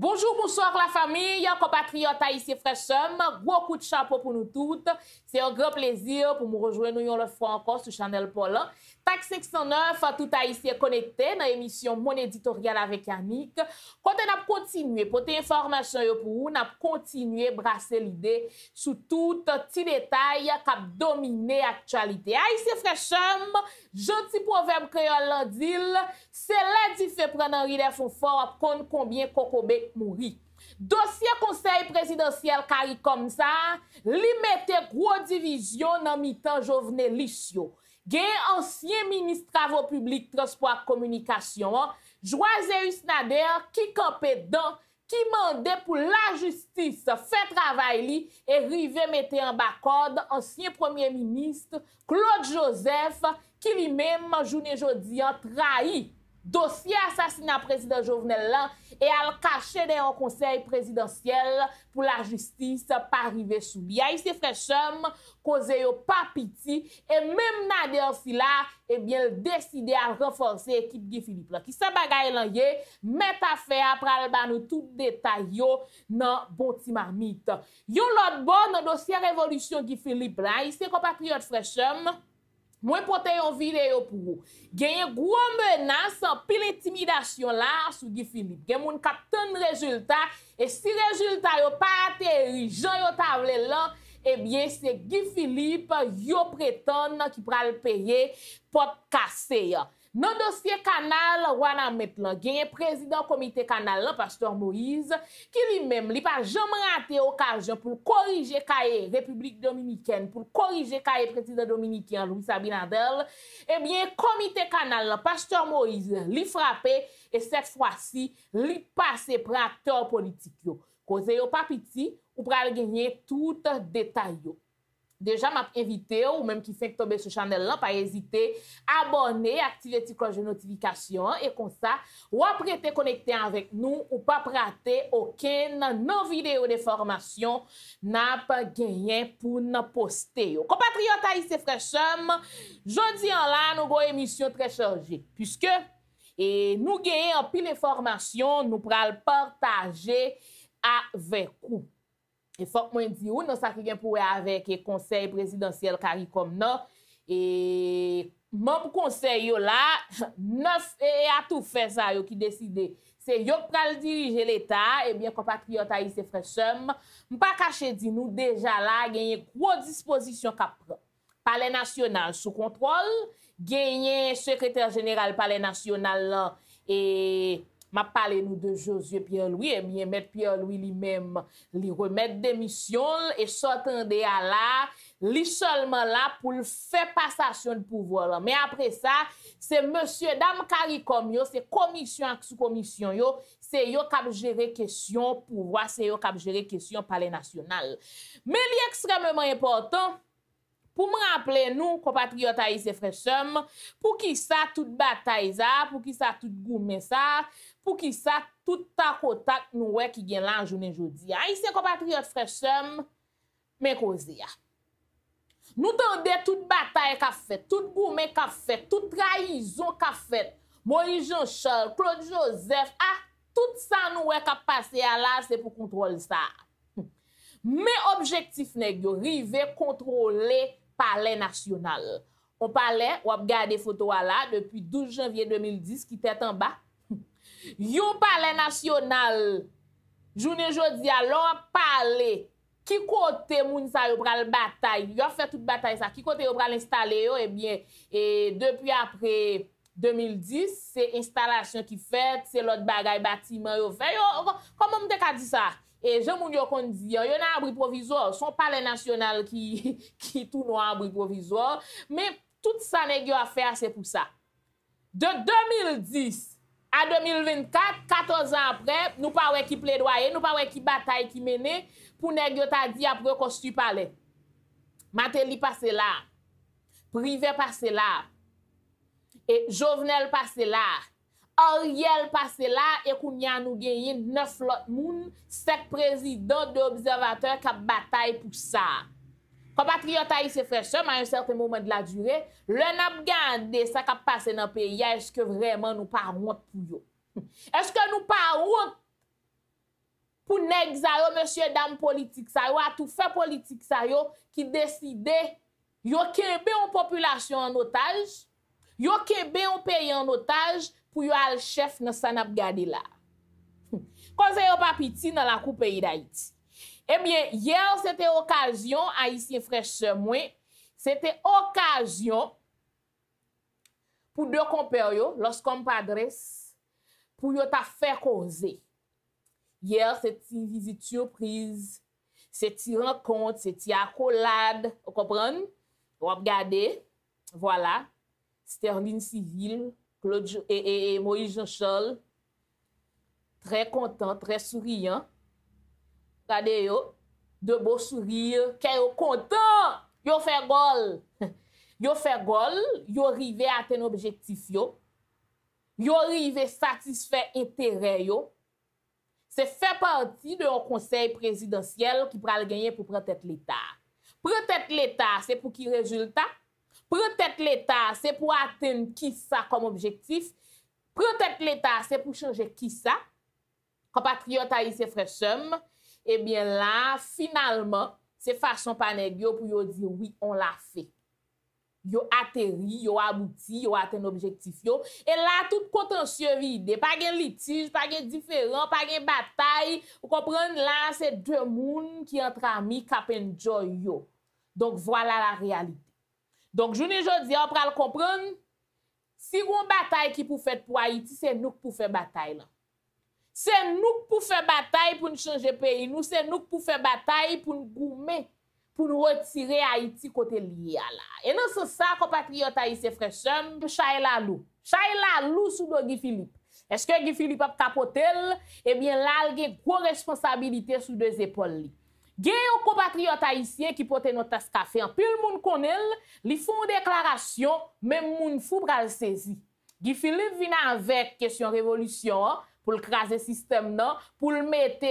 Bonjour, bonsoir la famille, compatriotes haïtiens, frères sœurs, gros coup de chapeau pour nous toutes. C'est un grand plaisir pour nous rejoindre une autre fois encore sur Chanel Paul. TAC 509, tout haïtien connecté dans l'émission Mon Editorial avec Yannick. Quand on a continué, pour tes informations pour vous, on a continué à brasser l'idée sur tout petit détail qui a dominé l'actualité. Haïtien, frères sœurs, gentil proverbe créole l'andil, c'est là qui fait prendre un relais fort pour compte combien Kokobé mouri. Dossier conseil présidentiel Caricom ça, li mette gros division dans mi-temps Jovenelis yo. Gen ancien ministre travaux publics, transport, communication, Joiseus Nader qui campait dans qui mandait pour la justice fait travail li et rive mettre en bas corde ancien premier ministre Claude Joseph qui lui-même journée jodi a trahi dossier assassinat président Jovenel là et à le cacher dans un conseil présidentiel pour la justice pas arrivé sous lui. Ici frère chum cause yo pas piti et même Nader si là eh bien il décidé à renforcer équipe Guy Philippe là qui ça bagaille là met affaire après ba nous tout détail yo dans bon ti marmite. Yo l'autre bon dans dossier révolution Guy Philippe là ici compatriote frère chum moi porter une vidéo pour vous. Gagne gros menace en pile intimidation là sous Guy Philippe. Gagne moun k'ap tan résultat et si résultat yo pas atterri, Jean yo table là, eh bien c'est Guy Philippe yo prétend qui pral payer porte cassé. Dans le dossier canal, wana met lan, gen président comité canal lan, Pasteur Moïse, qui lui-même, li pa jamais raté occasion pour corriger kaye République Dominicaine, pour corriger kaye président dominicain Louis Abinadel. Eh bien, comité canal lan, Pasteur Moïse, li frappé et cette fois-ci, li passé pour acteur politique yo. Cause yo pa piti, ou pral gagner tout détail yo. Déjà, m'a invité ou même qui fait tomber sur Chanel là, pas hésiter, abonner, activer la cloche de notification et comme ça, ou après te connecter avec nous ou pas rater aucune non vidéo de formation n'a pas gagné pour nous poster. Compatriotes haïtiens frères chum, jodi en là nous avons une émission très chargée puisque et nous gagnons en pile information, nous pral partager avec vous. Et faut que moi dis ou non ça qui vient pour avec le conseil présidentiel Caricom non et membre conseil là 9 et à tout fait ça qui décide c'est yo pral diriger l'état et bien compatriotes haïtiens frères sœurs m pas cacher dit nous déjà là gagner gros disposition qu'a prend palais national sous contrôle gagner secrétaire général palais national et m'a parlé nous de Josué Pierre Louis et bien mettre Pierre Louis lui-même lui remettre démission et s'entendre à là lui seulement là pour le faire passation de pouvoir mais après ça c'est monsieur dame Caricom yo c'est commission sous commission yo c'est yo qui gérer question pouvoir c'est yo qui gérer question palais national mais il extrêmement important pour me rappeler nous compatriotes haïtiens frères sœurs pour qui ça toute bataille ça pour qui ça toute gourmet ça pour qui ça tout tac au tac nous ouais qui gagne la journée jodi haïtiens compatriotes frères sœurs mais causer nous tendez toute bataille qu'a fait toute gourmet qu'a fait toute trahison qu'a fait Maurice Jean-Charles Claude Joseph ah tout ça nous ouais qu'a passé à là c'est pour contrôler ça mais objectif nèg yo river contrôler palais national. On parlait, on a regardé photo là depuis 12 janvier 2010 qui était en bas. Yon palais national. Journée jodi a l'on parler qui côté moun sa yo pral bataille, yo fait toute bataille ça qui côté yo pral installer yo et bien et depuis après 2010 c'est installation qui fait, c'est l'autre bagaille bâtiment yo fait. Comment on te ka dit ça? Et je moun yo kon di, yo nan abri provisoire, son palais national qui tourne en abri provisoire, mais tout ça nèg yo a fait c'est pour ça. De 2010 à 2024, 14 ans après, nous pas wè ki plaidoyer, nous pas wè ki bataille qui mené pour nèg yo ta di après construit palais. Matéli passé là. Privé passé là. Et Jovenel passé là. Ariel passé là et kounya nous gagné 9 l'autre moun, 7 présidents d'observateurs qui bataille pour ça. Compatriotes haïtiens frères sœurs, à un certain moment de la durée, le n'a gardé ça qui passé dans pays, est-ce que vraiment nous pas honte pour yo? Est-ce que nous pas honte nèg ça yo, monsieur dame politique ça yo, a tout fait politique ça yo qui décider yo kembe en population en otage, yo kembe en pays en otage pour yo al chef dans ça n'a gardé là. Cause yo pas petit dans la coupe pays d'Haïti. Eh bien, hier c'était occasion haïtien frères sœurs moins, c'était occasion pour deux compères yo, los compadres pour yo ta faire causer. Hier, c'est une visite surprise, c'est une rencontre, c'est une accolade. Vous comprenez? Vous regardez, voilà, Sterling Civil, Claude et Moïse Jean-Charles, très content, très souriant. Regardez, yo, de beaux sourires, qu'est-ce content? Yo fait gol. Yo fait gol, yo arrivé à atteindre objectif yo. Yo arrivé satisfait intérêt yo. C'est fait partie de un conseil présidentiel qui pral gagner pour prendre tête l'État. Prendre tête l'État, c'est pour qui résultat? Prendre tête l'État, c'est pour atteindre qui ça comme objectif? Prendre tête l'État, c'est pour changer qui ça? Compatriotes haïtiens frères sœurs, eh bien là, finalement, c'est façon panégio pour yo dire oui, on l'a fait. Yo atterri, yo abouti, yo atteint objectif yo. Et là, tout contentieux vide. Pas de litige, pas de différent, pas de bataille. Vous comprenez? Là, c'est deux mouns qui entre amis, cap enjoy yo. Donc, voilà la réalité. Donc, je ne jodi, on pral comprendre. Si vous bataille qui pour faire pour Haïti, c'est nous pour faire bataille là. C'est nous pour faire bataille pour nous changer pays. Nous, c'est nous pour faire bataille pour nous goumer, pour nous retirer Haïti côté lié à la. Et non, c'est ça, compatriotes haïtiens, frères, chum, Chayla Lou sous Guy Philippe. Est-ce que Guy Philippe a capoté? Eh bien, là, il y a une grosse responsabilité sous deux épaules. Il y a un compatriote haïtien qui porte notre tasse café. En plus, le monde connaît, ils font une déclaration, même le monde fou pour le saisir. Guy Philippe vient avec question révolution, pour le craser système non, pour le mettre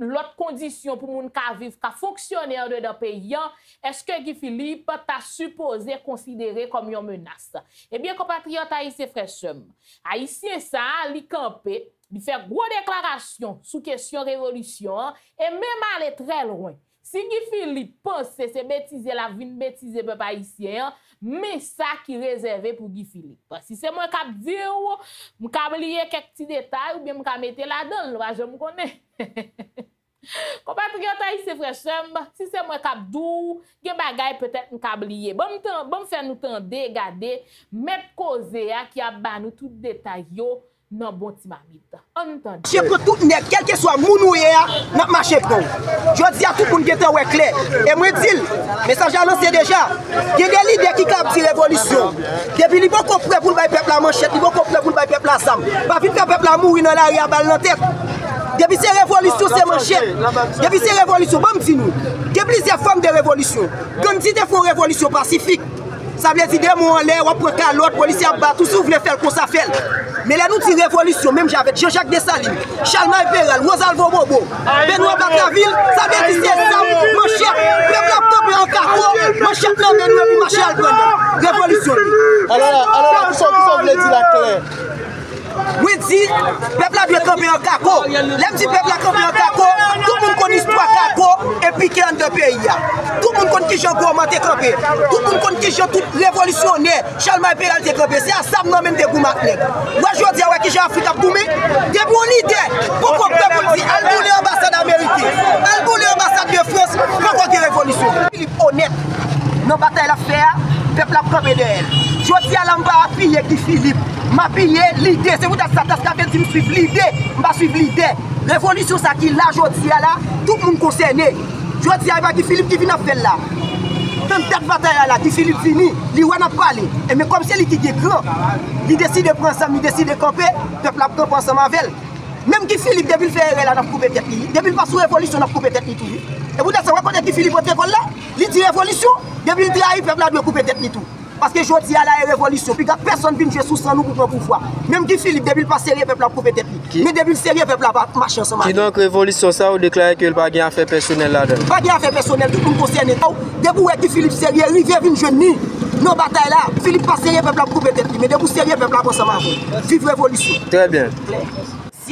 l'autre condition pour moun ka vivre ka fonctionner dans pays. Est-ce que Guy Philippe t'a supposé considérer comme une menace? Eh bien compatriotes haïtiens frères sœurs, haïtien ça li camper, li faire gros déclaration sous question révolution et même aller très loin. Si Guy Philippe pense c'est bêtiser la vie, bêtiser peuple haïtien, mais ça qui réservé pour Guy Philippe. Si c'est moi qui dire, je vais oublier quelques petits détails ou bien je vais mettre là-dedans, je me connais. Compatriotes haïtiens frères sœurs, si c'est moi qui dou, des bagages peut-être je vais oublier. Bon faire nous tendre, regarder, mettre cause qui a ban nous tout détail yo. Non, bon, tu m'as mis. Je prends tout net, quel que soit mon ouïe, n'a pas marché pour nous. Je dis à tout le monde qui est clair. Et moi, je dis, mais ça, j'ai lancé déjà. Il y a des leaders qui ont dit révolution. Depuis, ils vont comprendre pour le peuple la manchette, ils vont comprendre pour le peuple la sam. Pas vite que le peuple a mouru dans la rue à balle dans la tête. Depuis ces révolutions, c'est manchette. Depuis ces révolutions, bon, dis-nous. Il y a plusieurs formes de révolution. Quand ils font révolution pacifique, ça veut dire des mots en l'air, on prend qu'à l'autre, policier bat, tout ça, vous voulez faire comme ça fait. Mais là, nous tirons révolution, même avec Jean-Jacques Dessalines, Charles-Marie Perel, Rosalvo Bobo, Benoît Baclaville, ça veut dire c'est ça, mon cher, peuple peuple en carreau, mon cher, non, non, marcher à l'autre, révolution. Alors, tout ça, vous voulez dire la claire. Oui, dit, peuple a bien campé en caco. Les petits peuples a campé en caco. Tout le monde connaît l'histoire caco et piqué en deux pays. Tout le monde connaît qui j'ai augmenté campé. Tout le monde connaît qui j'ai tout révolutionné. Charles-Marie Perel a campé. C'est à ça que même des gourmands. Moi, je dis que j'ai Afrique à gourmet. J'ai une idée. Pourquoi le peuple dit elle voulait l'ambassade américaine, elle voulait l'ambassade de France. Pourquoi il y a révolution? Il est honnête. Dans la bataille à faire, le peuple a campé de elle. Je dis à l'embarras piller qui Philippe. Ma pillé l'idée, c'est vous qui avez dit que je suis l'idée, je suis l'idée. Révolution, ça qui là, je dis là, tout le monde concerné. Je dis à Guy Philippe qui vient faire là. Même tête bataille là, Guy Philippe fini, il n'a pas parlé. Et mais comme c'est lui qui est grand, il décide de prendre ensemble, il décide de camper, le peuple a pris ensemble avec elle. Même Guy Philippe, depuis le faire, il a coupé tête. Depuis le passé révolution, il a coupé tête. Et vous savez, quand Guy Philippe est là, il dit révolution, depuis le travail, le peuple a coupé tête. Parce que je dis à la révolution, puis personne ne vient sous nous pour prendre pouvoir. Même Guy Philippe, depuis le passé, le peuple a coupé tête. Mais depuis le sérieux, le peuple a marché ensemble. Qui donc révolution, ça, vous déclarez que le pas gain à faire personnel là-dedans? Pas gain à faire personnel, tout le monde concerne. Debout, Guy Philippe sérieux, il vient une jeune nuit. Nos batailles là, Philippe passé, le peuple a coupé tête. Mais debout sérieux, le peuple a ensemble. Vive révolution. Très bien.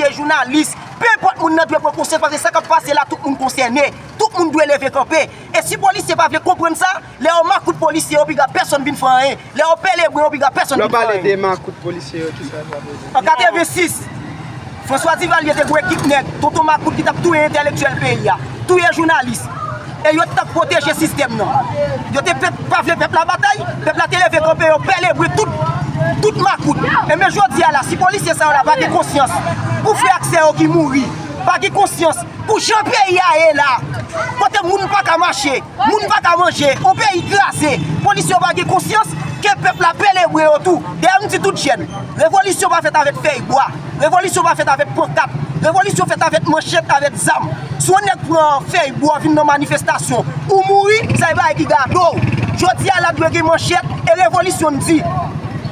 policiers, journalistes, peu importe le monde qui est concerné, parce que ça qui passe là, tout le monde concerné, tout le monde doit lever camper. Et si les policiers ne veulent pas comprendre ça, les marques de policiers, personne ne vient faire rien. Les opérateurs, personne ne vient faire rien. Les marques de policiers, qui ça va. En 86, François Duvalier était une équipe nette, Tonton Makout qui a tout intellectuel pays, tout journaliste. Et ils ont protégé le système. Ils ont pas fait la bataille, le peuple a levé camper, ils ont perdu tout. Tout ma coûte. Et mais je dis à la, si les policiers n'ont pas de conscience, pour faire accès aux qui mourent, pas de conscience, pour changer le pays là, quand les gens ne peuvent pas marcher, les gens ne peuvent pas manger, on peut y grasser, les policiers n'ont pas de conscience, que le peuple a pélé autour. D'ailleurs, je dis tout jeune, la révolution va faite avec feuille bois, la révolution va faite avec pancarte, la révolution faite avec manchette, avec zam. Si on est pour feuille bois, une manifestation, ou mourir, ça va être gardé. Je dis à la, doit y manchette, et la révolution dit.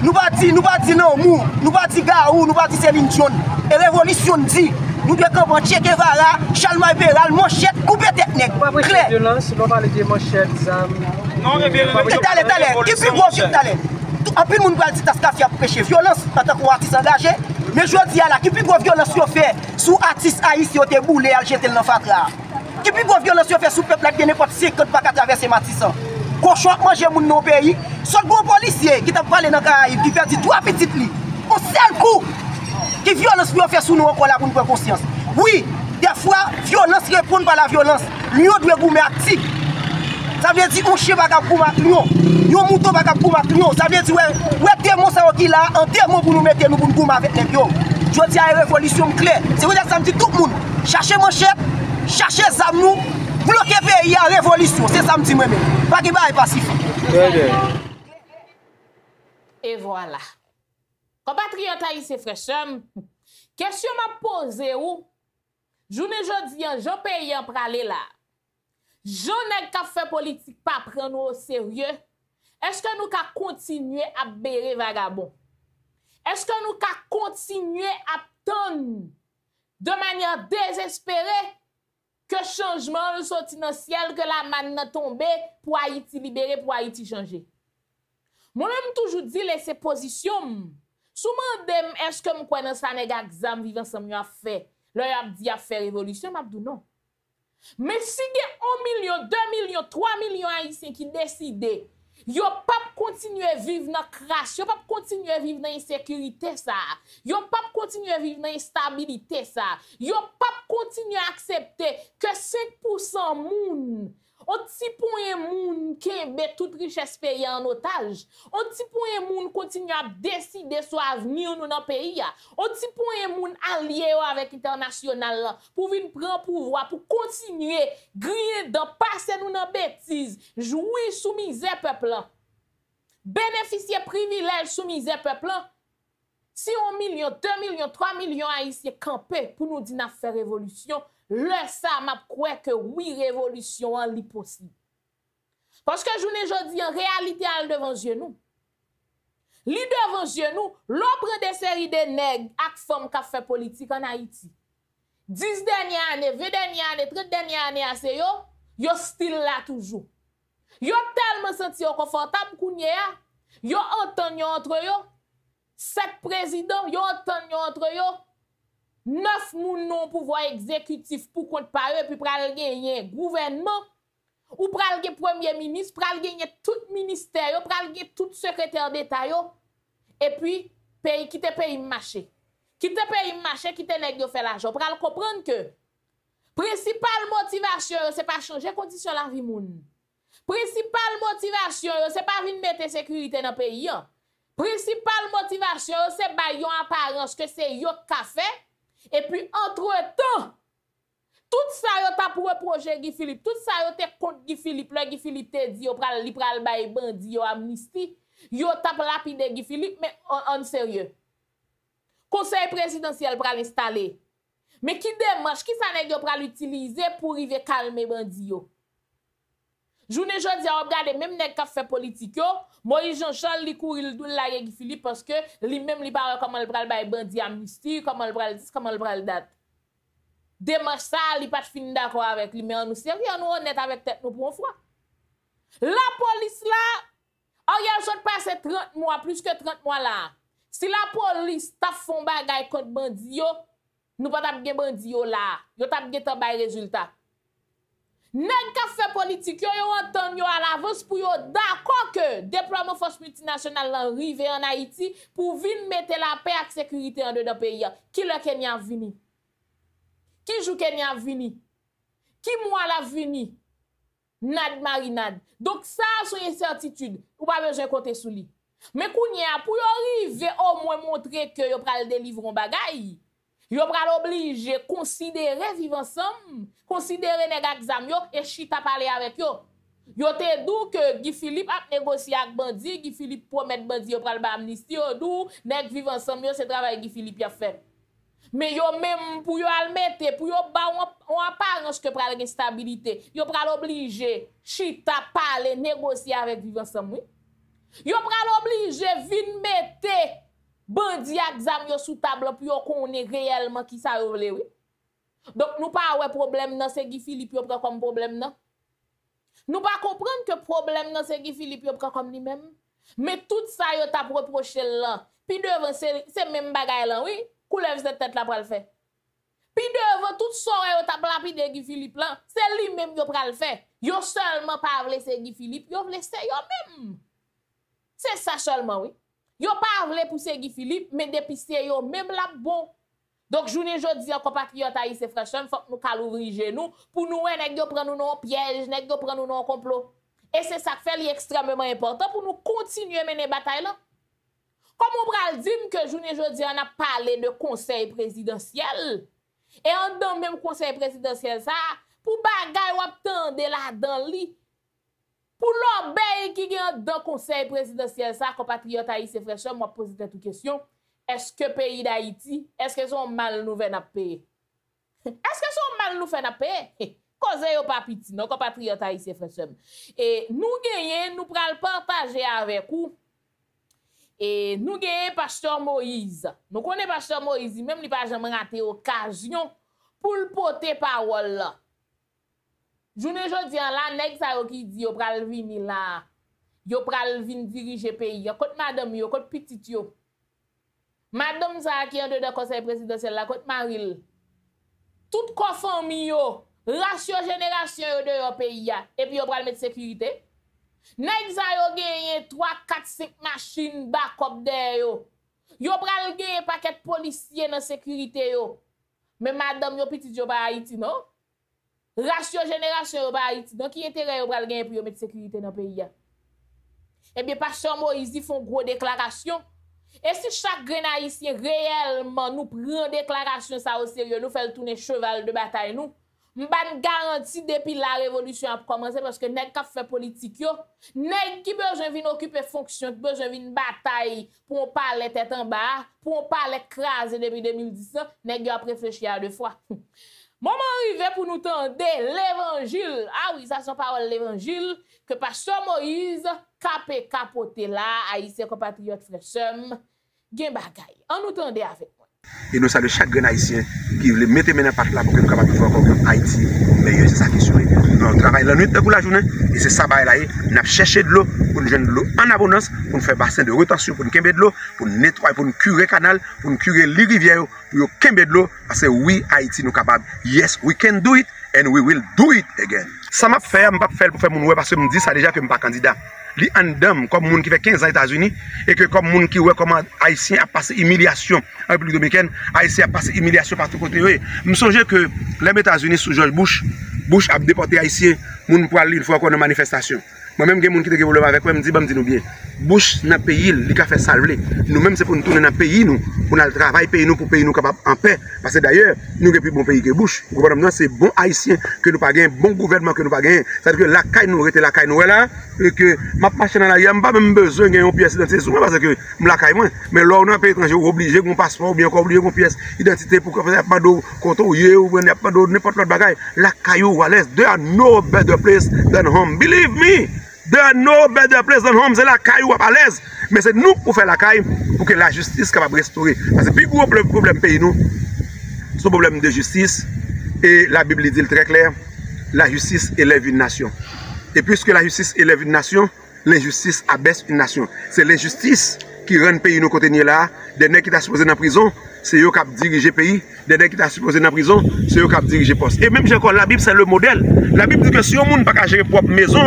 Nous ne disons pas non, nous ne disons pas Gaou, nous ne disons pas Céline John. Et la révolution dit, nous devons prendre Che Guevara, Charles-Marie Perel, manchette, couper technique. Nous ne parlons pas de violence, nous ne parlons pas de manchette. Non, mais bien, tout le monde va dire que ça fait prêcher violence en tant qu'artiste engagé. Mais je dis à la, qui plus grave violence qu'on fait sous artiste haïtien, on te boule et on jette dans fatra. Qui plus grave violence qu'on fait sous peuple qui n'importe 50 pas qu'à traverser Matissan. Qu'on choque manger mon nom pays, soit bon policier qui t'a parlé dans Caraïbes, qui perdit 3 petites lits, au seul coup, qui violence peut faire sous nous encore là pour nous prendre conscience. Oui, des fois, violence répond par la violence. Nous devons goûter actif. Ça veut dire qu'on chien va goûter matrion, un mouton va goûter matrion. Ça veut dire ouais démon ça qui là, un démon pour nous mettre nous pour goûter avec les bio. Je dis à la révolution claire. C'est vrai que ça me dit tout le monde. Cherchez manchette, cherchez zam nous. Bloquer le pays à la révolution, c'est ça me dit moi-même. Pas qu'il y ait passif. Et voilà. Compatriotes haïtiens, frères sœurs, question m'a posée où journée jodi Jean pays en praler là. Jean nèg ka fait politique pas prendre au sérieux. Est-ce que nous ka continuer à bérer vagabond? Est-ce que nous ka continuer à tendre de manière désespérée? Que changement sorti dans le ciel, que la manne tombe pour Haïti libéré, pour Haïti changer. Moi-même toujours dit laisser position. Souvent dem est-ce que moi dans ça nèg exam vivant ensemble a fait. Leur a dit a faire révolution, m'a dit non. Mais si gen 1 million, 2 millions, 3 millions haïtiens qui décident, yo pas continuer vivre dans crash, yo pas continuer vivre dans insécurité ça. Yo pas continuer vivre dans instabilité ça. Yo pas continuer à accepter que 5% moun, on ti point moun kembe toute richesse pays en otage. On ti point moun continue à décider sur avenir nous dans pays a. On ti point moun allié avec international pour venir prendre pouvoir pour continuer griller dans passer nous dans bêtises, jouir sous misère peuple là. Bénéficier privilège sous misère peuple là. Si 1 million, 2 millions, 3 millions haïtiens campés pour nous dire n'a faire révolution, le ça m'a croire que oui révolution en li possible. Parce que journée jodi en réalité elle devant yeux nous. Li devant yeux nous, l'on prend des séries de nèg ak femme qui fait politique en Haïti. 10 dernières années, 20 dernières années, 30 dernières années assez yo still là toujours. Yo tellement senti confortable kounye a, yo entend yo entre yo. 7 présidents, yo entend yo entre yo. 9 moun non pouvoir exécutif pour compte par eux, puis pral gagner gouvernement, ou pral gagner premier ministre, pral gagner tout ministère, pral gagner tout secrétaire d'État, et puis pays qui te paye marché. Qui te paye marché, qui te nèg yo fait l'argent. Pral comprendre que principale motivation, c'est pas changer condition la vie moun. Principale motivation, c'est pas venir mettre sécurité dans pays. Principale motivation, c'est bailler en apparence que c'est yo café. Et puis, entre-temps, tout ça, yo t'a pour projet Guy Philippe, tout ça, yo t'a contre Guy Philippe, le Guy Philippe te dit, yo pral baye bandi, yo amnistie, yo tap lapide Guy Philippe, mais en sérieux. Conseil présidentiel pral installer. Mais qui démarche, qui ça nèg yo pral utiliser pour arriver calmer bandi yo? Journée jodi a regarder même nèg ka fait politique yo, Moïse Jean-Charles li couril doul la Guy Philippe parce que li même li pas comment le pral bail bandi amnistie, comment le pral dis, comment le pral date. Démarche ça, li pas fini d'accord avec lui, mais on nous sérieux, nous honnête avec tête nous pour une fois. La police là, on y a jot passé 30 mois plus que 30 mois là. Si la police t'a fon bagay contre bandi yo, Nous pas tap gen bandi yo là, yo tap gen tan bay résultat. Nèg ka fait politique yo entend yo à l'avance pour yo d'accord que déploiement force multinationale lan rive en Haïti pour vinn mettre la paix et sécurité en dedans pays. Qui le Kenya vini? Qui joue Kenya vini? Qui moi la vini? Nad marinade. Donc ça c'est une certitude, ou pas besoin compter sous lui. Mais kounya pour yo rive au moins montrer que yo pral délivrer un bagay. Yo pral obligé considérer vivre ensemble, considérer nèg ak zam yo et chita parler avec yo. Yo te dou que Guy Philippe a négocié ak bandi, Guy Philippe promet bandi yo pral ba amnistie, yo dou nèg vivre ensemble yo c'est travail Guy Philippe a fait. Mais yo même pour yo al mettre pour yo ba on apparence que pral gen stabilité, yo pral obligé chita parler, négocier avec vivre ensemble. Yo pral obligé vinn mettre bandi ak zam yo sous table pour yo connait réellement qui ça yo vle, oui. Donc nous pas ouais problème nan c'est Guy Philippe yo prend comme problème nan. Nous pas comprendre que problème nan c'est Guy Philippe yo prend comme lui-même. Mais tout ça yo t'a reproché là. Puis devant c'est même bagay là, oui. Coulève cette tête là pral faire. Puis devant toute soirée yo t'a lapide Guy Philippe là, c'est lui même yo pral faire. Yo seulement pas vle c'est Guy Philippe, yo vle c'est yo même. C'est ça seulement, oui. Yo pas vle pousser Guy Philippe, mais dépister yo même la bon. Donc journée jodi en compatriote haïtien franchement faut nous ka ouvrir genou pour nous nèg yo prend nous non piège, nèg yo prend nous non complot. Et c'est ça qui fait l'extrêmement important pour nous continuer mener bataille là. Comme on pral dire que journée jodi on a parlé de conseil présidentiel et en dans même conseil présidentiel ça pour bagay ou tande là dans li. Pour l'obéi qui est dans le conseil présidentiel, ça, compatriote haïtien, frère, moi, pose toute question. Est-ce que le pays d'Haïti, est-ce que son mal nous fait payer? Est-ce que son mal nous fait payer? Causez yo pas petit, non, compatriote haïtien, frère. Et nous gagnons, nous pral partager avec vous. Et nous gagnons Pasteur Moïse. Nous connaissons Pasteur Moïse, même il n'a jamais raté occasion pour le porter parole là. Journée jodi an la nèg sa yo ki di yo pral vini la. Yo pral vin diriger pays. Kote madame yo, kote petit yo. Madame sa ki an dedans conseil présidentiel la kote Maril. Tout ko famille yo, ratio génération yo de yo pays a et puis yo pral mettre sécurité. Nèg sa yo genyen 3 4 5 machines backup derrière yo. Yo pral genyen paquet policier dans sécurité yo. Mais madame yo petit yo ba Haïti non? Ratio génération ba Haïti donc qui intérêt yo pral gagner pour mettre sécurité dans pays a. Eh bien Pasteur Moïse ils font gros déclaration et si chaque grain haïtien réellement nous prend déclaration ça au sérieux nous fait tourner cheval de bataille nous m'ban garantie depuis la révolution a commencé parce que nèg ka fait politique yo nèg qui besoin vinn occuper fonction qui besoin vinn bataille pour on parler tête en bas pour on parler craser depuis 2010 nèg a réfléchi à deux fois. Moment arrivé pour nous tendre l'évangile. Ah oui, ça sont paroles l'évangile que Pasteur Moïse kapé kapoté là, haïtien compatriote frèchèm, gen bagay. On nous tendait avec moi. Et nous saluons chaque haïtien qui veut mettre maintenant par là pour que nous capables de faire comme Haïti meilleur, c'est ça qui sourit. Nous travaillons la nuit et la journée et c'est ça là, nous cherchons de l'eau pour nous joindre de l'eau en abondance pour nous faire bassin de retention pour nous kembe de l'eau, pour nous nettoyer, pour nous curer canal, pour nous curer les rivières, pour nous kembe de l'eau parce que oui Haïti nous capable. Yes, we can do it and we will do it again. Ça m'a fait, m'a pas fait pour faire mon ouais parce que me dit ça déjà que me pas candidat. Li andam comme moun qui fait 15 ans aux États-Unis et que comme moun qui ouais comment haïtien a passé humiliation en République Dominicaine, haïtien a passé humiliation partout côté. Me songe que les États-Unis sous George Bush a déporté haïtien moun pour aller une fois qu'on a manifestation. Moi même j'ai moun qui te problème avec moi me dit bah me dit nous bien. Bush n'a pays il qui a fait salver. Nous même c'est pour nous tourner dans pays nous pour aller travailler pays nous pour pays nous capable en paix parce que d'ailleurs nous plus bon pays que Bush. Vous comprenez c'est bon haïtien que nous pas gain bon gouvernement que nous pas gain. C'est à dire que la caille nous était la caille nous là et que marcher dans la rue, pas même besoin de pièce d'identité sur moi parce que je la caille moins. Mais là, on a un pays étranger, obligé qu'on passeport ou bien obligé qu'on pièce d'identité pour qu'on ait pas de compte ou bien pas de n'importe quel bagage. La caille ou à l'aise, there are no better place than home. Believe me, there are no better place than home. C'est la caille ou à l'aise. Mais c'est nous pour faire la caille pour que la justice soit capable de restaurer. Parce que plus gros problème pays nous, c'est un problème de justice. Et la Bible dit très clair, la justice élève une nation. Et puisque la justice élève une nation, l'injustice abaisse une nation. C'est l'injustice qui rend le pays nous côté là. Des nègres qui sont supposés dans la prison, c'est eux qui ont dirigé le pays. Des gens qui sont supposés dans la prison, c'est eux qui ont dirigé le poste. Et même encore, la Bible, c'est le modèle. La Bible dit que si on ne peut pas gérer propre maison,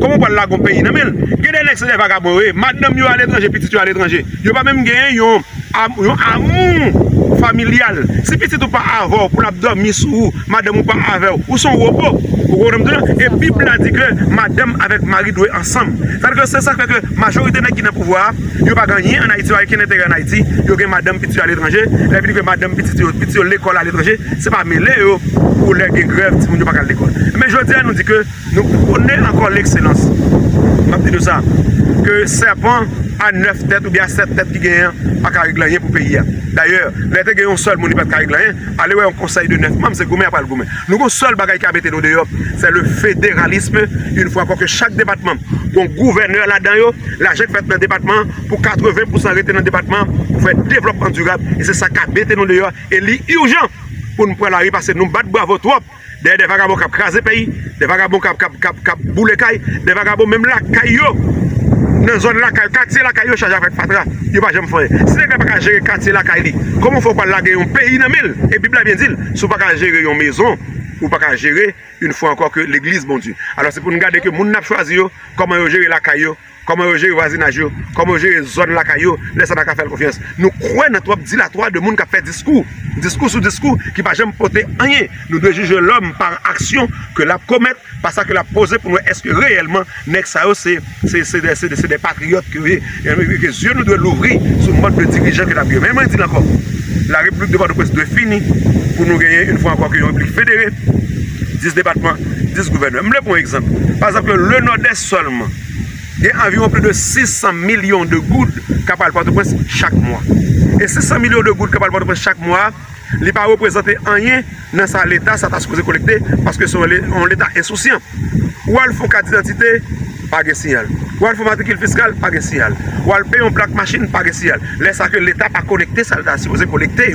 comment on peut la pays? Il y a des gens qui sont vagabonds. Madame, ils à l'étranger, petit, ils à l'étranger. Ils n'ont pas même gagné, ils ont amour familial. Si petit ou pas avoir, pour l'abdomen, ou madame ou pas avoir, ou son repos. Et la Bible dit que madame avec mari doit ensemble. C'est ça que la majorité des gens qui ont le pouvoir, ils n'ont pas gagné en Haïti, ils n'ont pas gagné en Haïti, ils ont gagné madame petit à l'étranger. La Bible dit que madame petit à l'école à l'étranger, ce n'est pas mêlé pour les grèves, ils n'ont pas gagné l'école. Mais je dis à nous dire que nous connaissons encore l'excellence. Je dis ça, que serpent à 9 têtes ou bien à 7 têtes qui gagnent, pas qu'à régler pour payer. D'ailleurs, les gens qui ont seul, ils pas qu'à régler. Allez, on conseille de 9 membres, c'est gourmet, pas le gourmet. Nous avons seul bagage qui a été donné, c'est le fédéralisme. Une fois encore que chaque département, donc gouverneur là-dedans, l'argent fait dans le département, pour 80% rester dans le département, pour faire développement durable. Et c'est ça qui a été donné, et l'urgent pour nous prendre la rue, parce que nous battons bravo trop. Des vagabonds qui ont crasé le pays, des vagabonds qui ont boulé les cailles, des vagabonds même la caille. Dans la zone là, le quartier là, il charge avec Patra, il n'y a pas jamais fait. Si vous pas gérer le quartier là, comment faut pas laguer un pays dans mille? Et Bible a bien dit, si vous pas gérer une maison, vous pas gérer une fois encore que l'église, bon Dieu. Alors c'est pour nous garder que les gens n'ont choisi comment vous gérer la caille, comment vous gérer le voisinage, comment vous gérer la zone la caille, laissez nous faire confiance. Nous croyons dans le dilatoire de monde qui fait discours sur discours, qui ne va jamais porter rien. Nous devons juger l'homme par action que la commettre, par ça que la poser pour nous. Est-ce que réellement, c'est des patriotes que Dieu nous doit l'ouvrir sur le mode de dirigeant que la Bible. Même dit encore, la République de Port-au-Prince doit finir pour nous gagner une fois encore que une République fédérée, 10 départements, 10 gouverneurs. Je prends un exemple. Par exemple, le Nord-Est seulement, il y a environ plus de 600 millions de gouttes qui parlent Port-au-Prince chaque mois. Et 600 millions de gouttes qui parlent Port-au-Prince chaque mois, il n'est pas représenté en rien dans l'État, ça t'a supposé collecter parce que c'est un État insouciant. Ou elle fait carte d'identité, pas de signal. Ou elle fait matricule fiscale, pas de signal. Ou elle paye une plaque machine, pas de signal. Laisse que l'État pas collecté, ça t'a supposé collecter.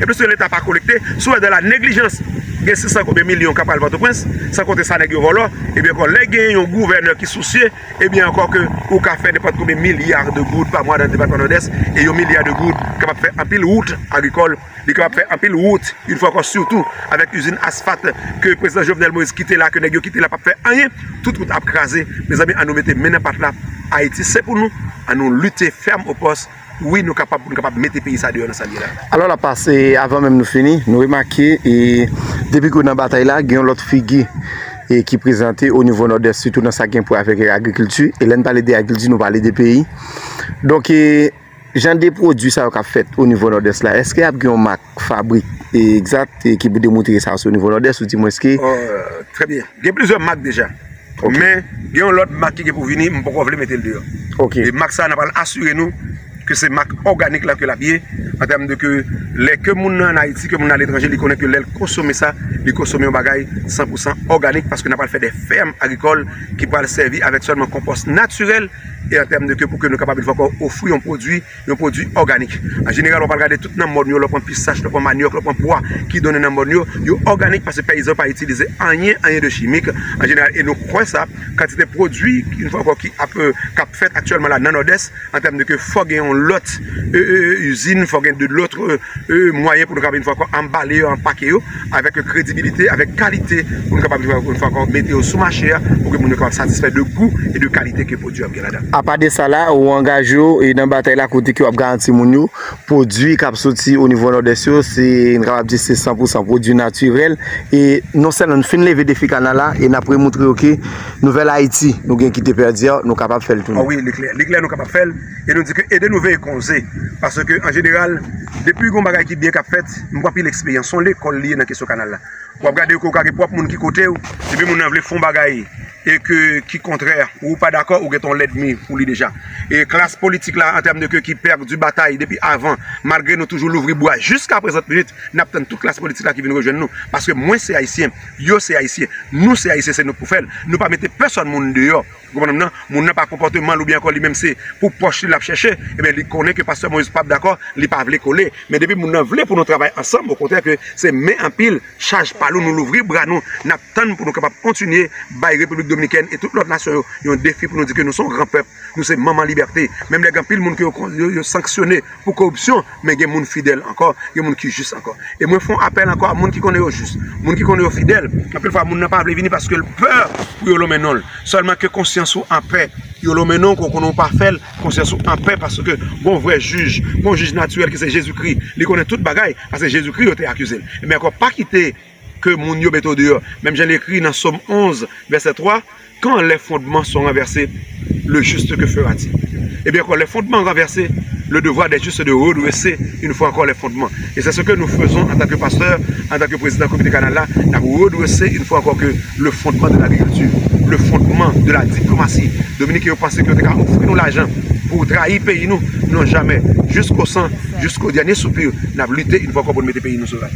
Et puisque l'État pas collecté, soit de la négligence. Il y a 600 millions qui parlent de Port-au-Prince, sans compter ça, il y a encore un gouverneur qui soucie, et bien encore que vous avez fait n'importe combien de milliards de gouttes par mois dans le département nord-est, et un milliard de gouttes qui va faire un pile route agricole, qui va faire un pile route, une fois encore surtout avec l'usine asphalte que le président Jovenel Moïse quitté là, que les gens quitté là, pas fait rien, toute route a crasé. Mes amis, à nous mettre n'importe là, Haïti, c'est pour nous, à nous lutter ferme au poste. Oui, nous sommes capables de mettre le pays dehors dans sa vie. Alors, la passé, avant même de finir, nous remarquons que depuis que nous avons bataille, là, il y a l'autre figure qui est présentée au niveau nord-est, surtout dans sa gain pour avec l'agriculture. Et là, nous parlons d'agriculture, nous parlons des pays. Donc, j'en des produits ça qu'a fait au niveau nord-est là. Est-ce qu'il y a une marque fabrique exacte qui peut démontrer ça au niveau nord-est ou dis-moi est-ce que... Très bien. Il y a plusieurs marques déjà. Okay. Mais il y a l'autre marque qui est pour venir, nous pouvons mettre le dehors. OK. Les marques ça, nous allons assurer nous que c'est marque organique là que la biais en termes de que les que moun en Haïti que moun à l'étranger ils connaissent que les consommer ça les consommer un bagage 100% organique parce que n'a pas fait des fermes agricoles qui peuvent servir avec seulement compost naturel et en termes de que pour que nous capables encore offrir un produit organique en général on va regarder tout dans mode yo prend pistache prend manioc prend pois qui donne dans mode yo organique parce que paysan pas utiliser rien de chimique en général et nous croyons ça quantité de produits une fois encore qui a fait actuellement là dans nord-est en termes de que faut gagner l'autre usine, il faut gagner de l'autre moyen pour nous capables une fois encore emballer, empaquer avec crédibilité, avec qualité, pour nous capables une fois encore mettre au sous-marché pour que nous capables satisfaire de goût et de qualité que produit en Canada. À part de ça là, on engage et dans bataille là côté qui va garantir mon produit qui sorti au niveau nord-est, c'est 100% produit naturel et non seulement nous fin lever défi canal là et après montrer OK nouvelle Haïti, nous gain qui te perdu, nous capables faire tout. Ah oui, l'éclair nous capables faire et nous dit que aider nous parce que en général, depuis qu'on bagaille qui bien qu'a fait, nous pas pile l'expérience, sont l'école liée dans question canal là. Ou regarder qu'on a propre monde qui côté ou depuis mon envle font bagaille et que qui contraire ou pas d'accord ou que ton l'ennemi pour lui déjà. Et classe politique là en termes de que qui perd du bataille depuis avant, malgré nous toujours l'ouvrir bois jusqu'à présent minute, n'a pas toute classe politique là qui vient rejoindre nous parce que moi c'est haïtien, yo c'est haïtien, nous c'est haïtien c'est nous pour faire, nous pas mettre personne monde dehors. Mon n'a pas comportement ou bien encore lui même c'est pour poche la chercher et mais il connaît que Pasteur Moïse pas d'accord, il pas voulu coller. Mais depuis nous n'en voulons pour nous travailler ensemble, au contraire que c'est main en pile, charge par nous, nous l'ouvrir bras nous, n'attendons pour nous capables continuer bail République Dominicaine et toute l'autre nation. Il y a un défi pour nous dire que nous sommes grand peuple, nous sommes maman liberté. Même les grands piles, monde qui ont sanctionné pour corruption, mais il y a des monde fidèle encore, il y a monde qui est juste encore. Et moi font appel encore à monde qui connaît au juste, monde qui connaît au fidèle. Après fois monde n'a pas voulu venir parce que le peur pour le menon. Seulement que conscience ou en paix. Yo lo menon qu'on n'a pas fait conscience en paix parce que bon vrai juge, bon juge naturel qui c'est Jésus-Christ, il connaît toute bagaille parce que Jésus-Christ était accusé. Mais encore pas quitter que mon yo beto dehors. Même j'ai écrit dans Somme 11 verset 3, quand les fondements sont renversés, le juste que fera-t-il? Et bien quand les fondements renversés, le devoir des justes de redresser une fois encore les fondements. Et c'est ce que nous faisons en tant que pasteur, en tant que président du comité Canal là, redresser une fois encore que le fondement de l'agriculture, le fondement de la diplomatie. Dominique, vous pensez que vous offrez nous l'argent pour trahir le pays, nous? Non, jamais. Jusqu'au sang, jusqu'au dernier soupir, nous avons lutté une fois encore pour mettre le pays nous sur la.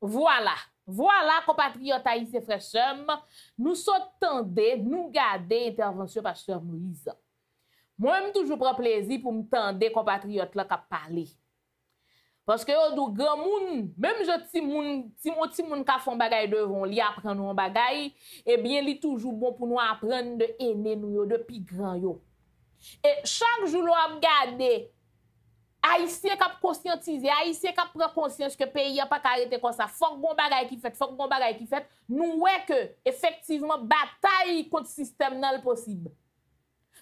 Voilà. Voilà, compatriotes haïtiens, frères chums, nous s'entendons, nous gardons l'intervention de Pasteur Moïse. Moi-même, toujours prends plaisir pour me tendre compatriotes là qui parlent. Parce que yo du grand monde, même je ti moun ka font bagay devant li apprendre nous bagay, eh bien li toujours bon pour nous apprendre de aîné nous yo, de pi grand yo. Et chaque jour l'on a gardé haïtien qui a conscientisé, haïtien qui a pris conscience que pays a pas arrêté comme ça, faut bon bagay qui fait, faut bon bagay qui fait, nous ouais que effectivement bataille contre système nan le possible.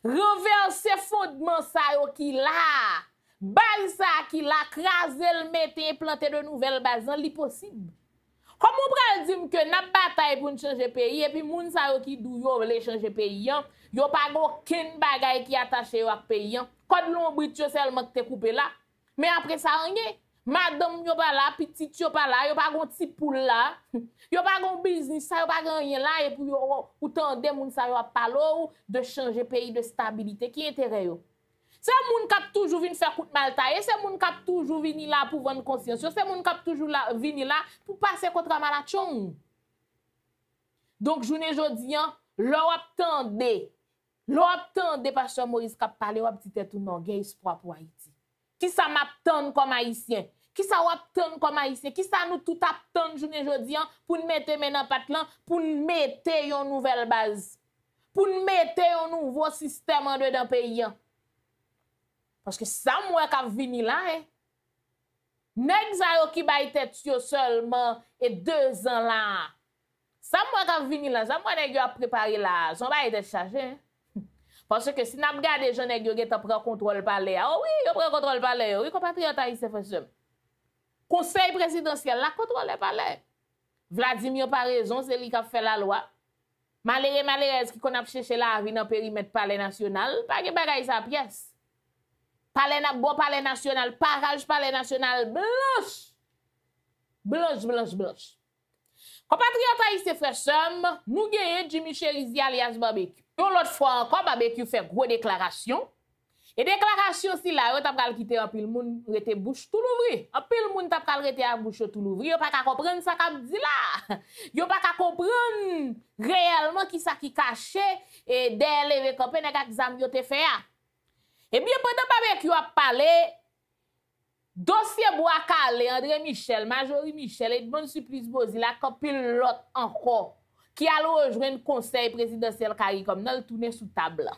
Renverser fondement ça yo qui là. Bal ça qui l'a crasé, le mettait, planté de nouvelles bases, c'est possible. Comment vous pouvez dire que nous bataille pour changer le pays, et puis les gens qui veulent changer le pays, ils n'ont pas aucun bagage qui est attaché au pays. Quand l'ombre seulement qui est coupé là, mais après ça, rien. Madame, yo pas là, petite, yo pas là, yo pas gon petit poule là, yo pas gon business, yo pas gon rien là, et puis ou tendez moun sa yo a parler de changer pays de stabilité, qui intérêt yo? C'est moun kap toujours vinn faire coup de maltaille, c'est moun kap toujours vinn là pour vendre conscience, c'est moun kap toujours là vinn là pour passer contre malachon. Donc journée jodian, l'op tande Pasteur Moïse kap parler ou petit tête non gain espoir pour Haïti. Qui ça m'attend comme haïtien? Qui ça m'attend comme haïtien? Qui ça nous tout attend journée jodian pour nous mettre maintenant patlan, pour nous mettre une nouvelle base, pour nous mettre un nouveau système en dedans pays. Parce que ça, moi, qui vini là, Nexa qui baille tête seulement et 2 ans là. Ça, moi, qui vini là, ça, moi, qui a préparé là, son baille tête chargé. Parce que si n'a pas des gens qui prend contrôle par l'air, oh oui, ils prennent contrôle par l'air, oui, compatriotes haïtiens, frères. Conseil présidentiel, la contrôle par l'air. Vladimir par raison, c'est lui qui a fait la loi. Malheureux, malheureux, qui qu'on a cherché la vie dans le périmètre palais national, pas de bagaille sa pièce. Palais national, parage, palais national, blanche. Blanche, blanche, blanche. Compatriotes haïtiens, frères chums, nous gagnons Jimmy Chérizier alias Barbecue. Pour l'autre fois encore, Barbecue fait gros déclaration. Et déclaration, si là, vous avez quitté un pile moun, rete bouche tout l'ouvrir. Un pile moun, vous avez rete à bouche tout l'ouvrir. Vous n'avez pas comprendre ça qu'a dit là. Vous n'avez pas comprendre réellement qui ça qui caché et derrière les campé n'a pas examen yo te fait. Eh bien, pendant que Barbecue a parlé, dossier Boakale, André Michel, Majorie Michel, Edmond Supplice-Bozé, la copine l'autre encore, qui a rejoint le conseil présidentiel Caricom, dans le tourné sous table.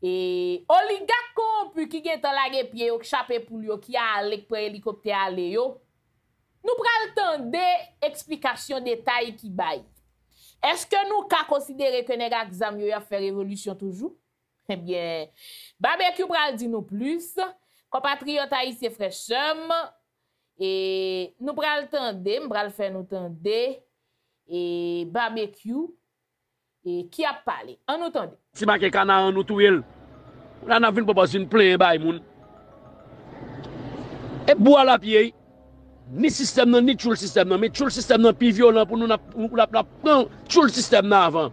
Et oligarque corrompu qui est en la guepier, qui chape pour lui, qui a allé pour hélicoptère aller, nous prenons le temps d'explication détail qui baille. Est-ce que nous considérons que les gens ont fait révolution toujours? Eh bien, Barbecue pral dit nous plus, compatriotes haïtiens frères chum, et nous pral tende, m'pral faire nous tende, et Barbecue, et qui a parlé, on nous tende. Si ma ke kanan nous touel, on a vu une proposition plein bay moun. Et bois la pied, ni système non, ni tout le système non, mais tout le système non plus violent pour nous, non, tout le système non avant.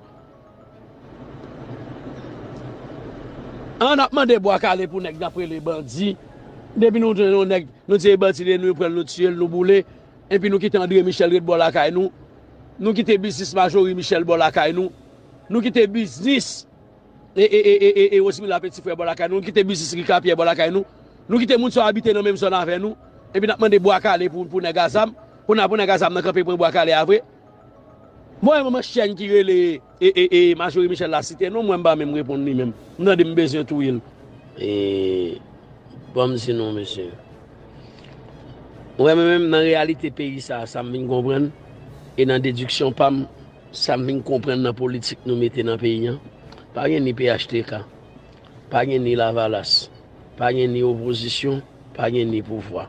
On a demandé bois calé pour nèg d'après les bandits. Depuis nous tenons nèg, nous tirons bandits, nous prenons, nous tuer, nous bouler. Et puis nous quittons André Michel Red Bola Kay nous. Nous quittons business Majorie Michel Bola Kay nous. Nous quittons business et aussi la petite frère Bolaka, nous quittons business Rika Pierre Bolaka, nous quittons moun sont habiter dans même zone avec nous et puis nous demandé bois calé pour Nagazam, pour Nagazam dans camper pour bois calé après. Moi maman chaîne qui relé et Majorie Michel la cité non moi pas même répondre lui même. Nous avons besoin tout il. Et bon sinon monsieur. Ouais même dans réalité pays ça me vient comprendre et dans déduction pam ça me vient comprendre dans politique nous mettez dans pays hein. Pas rien ni PHTK, pas rien ni Lavalas, pas rien ni opposition, pas rien ni pouvoir.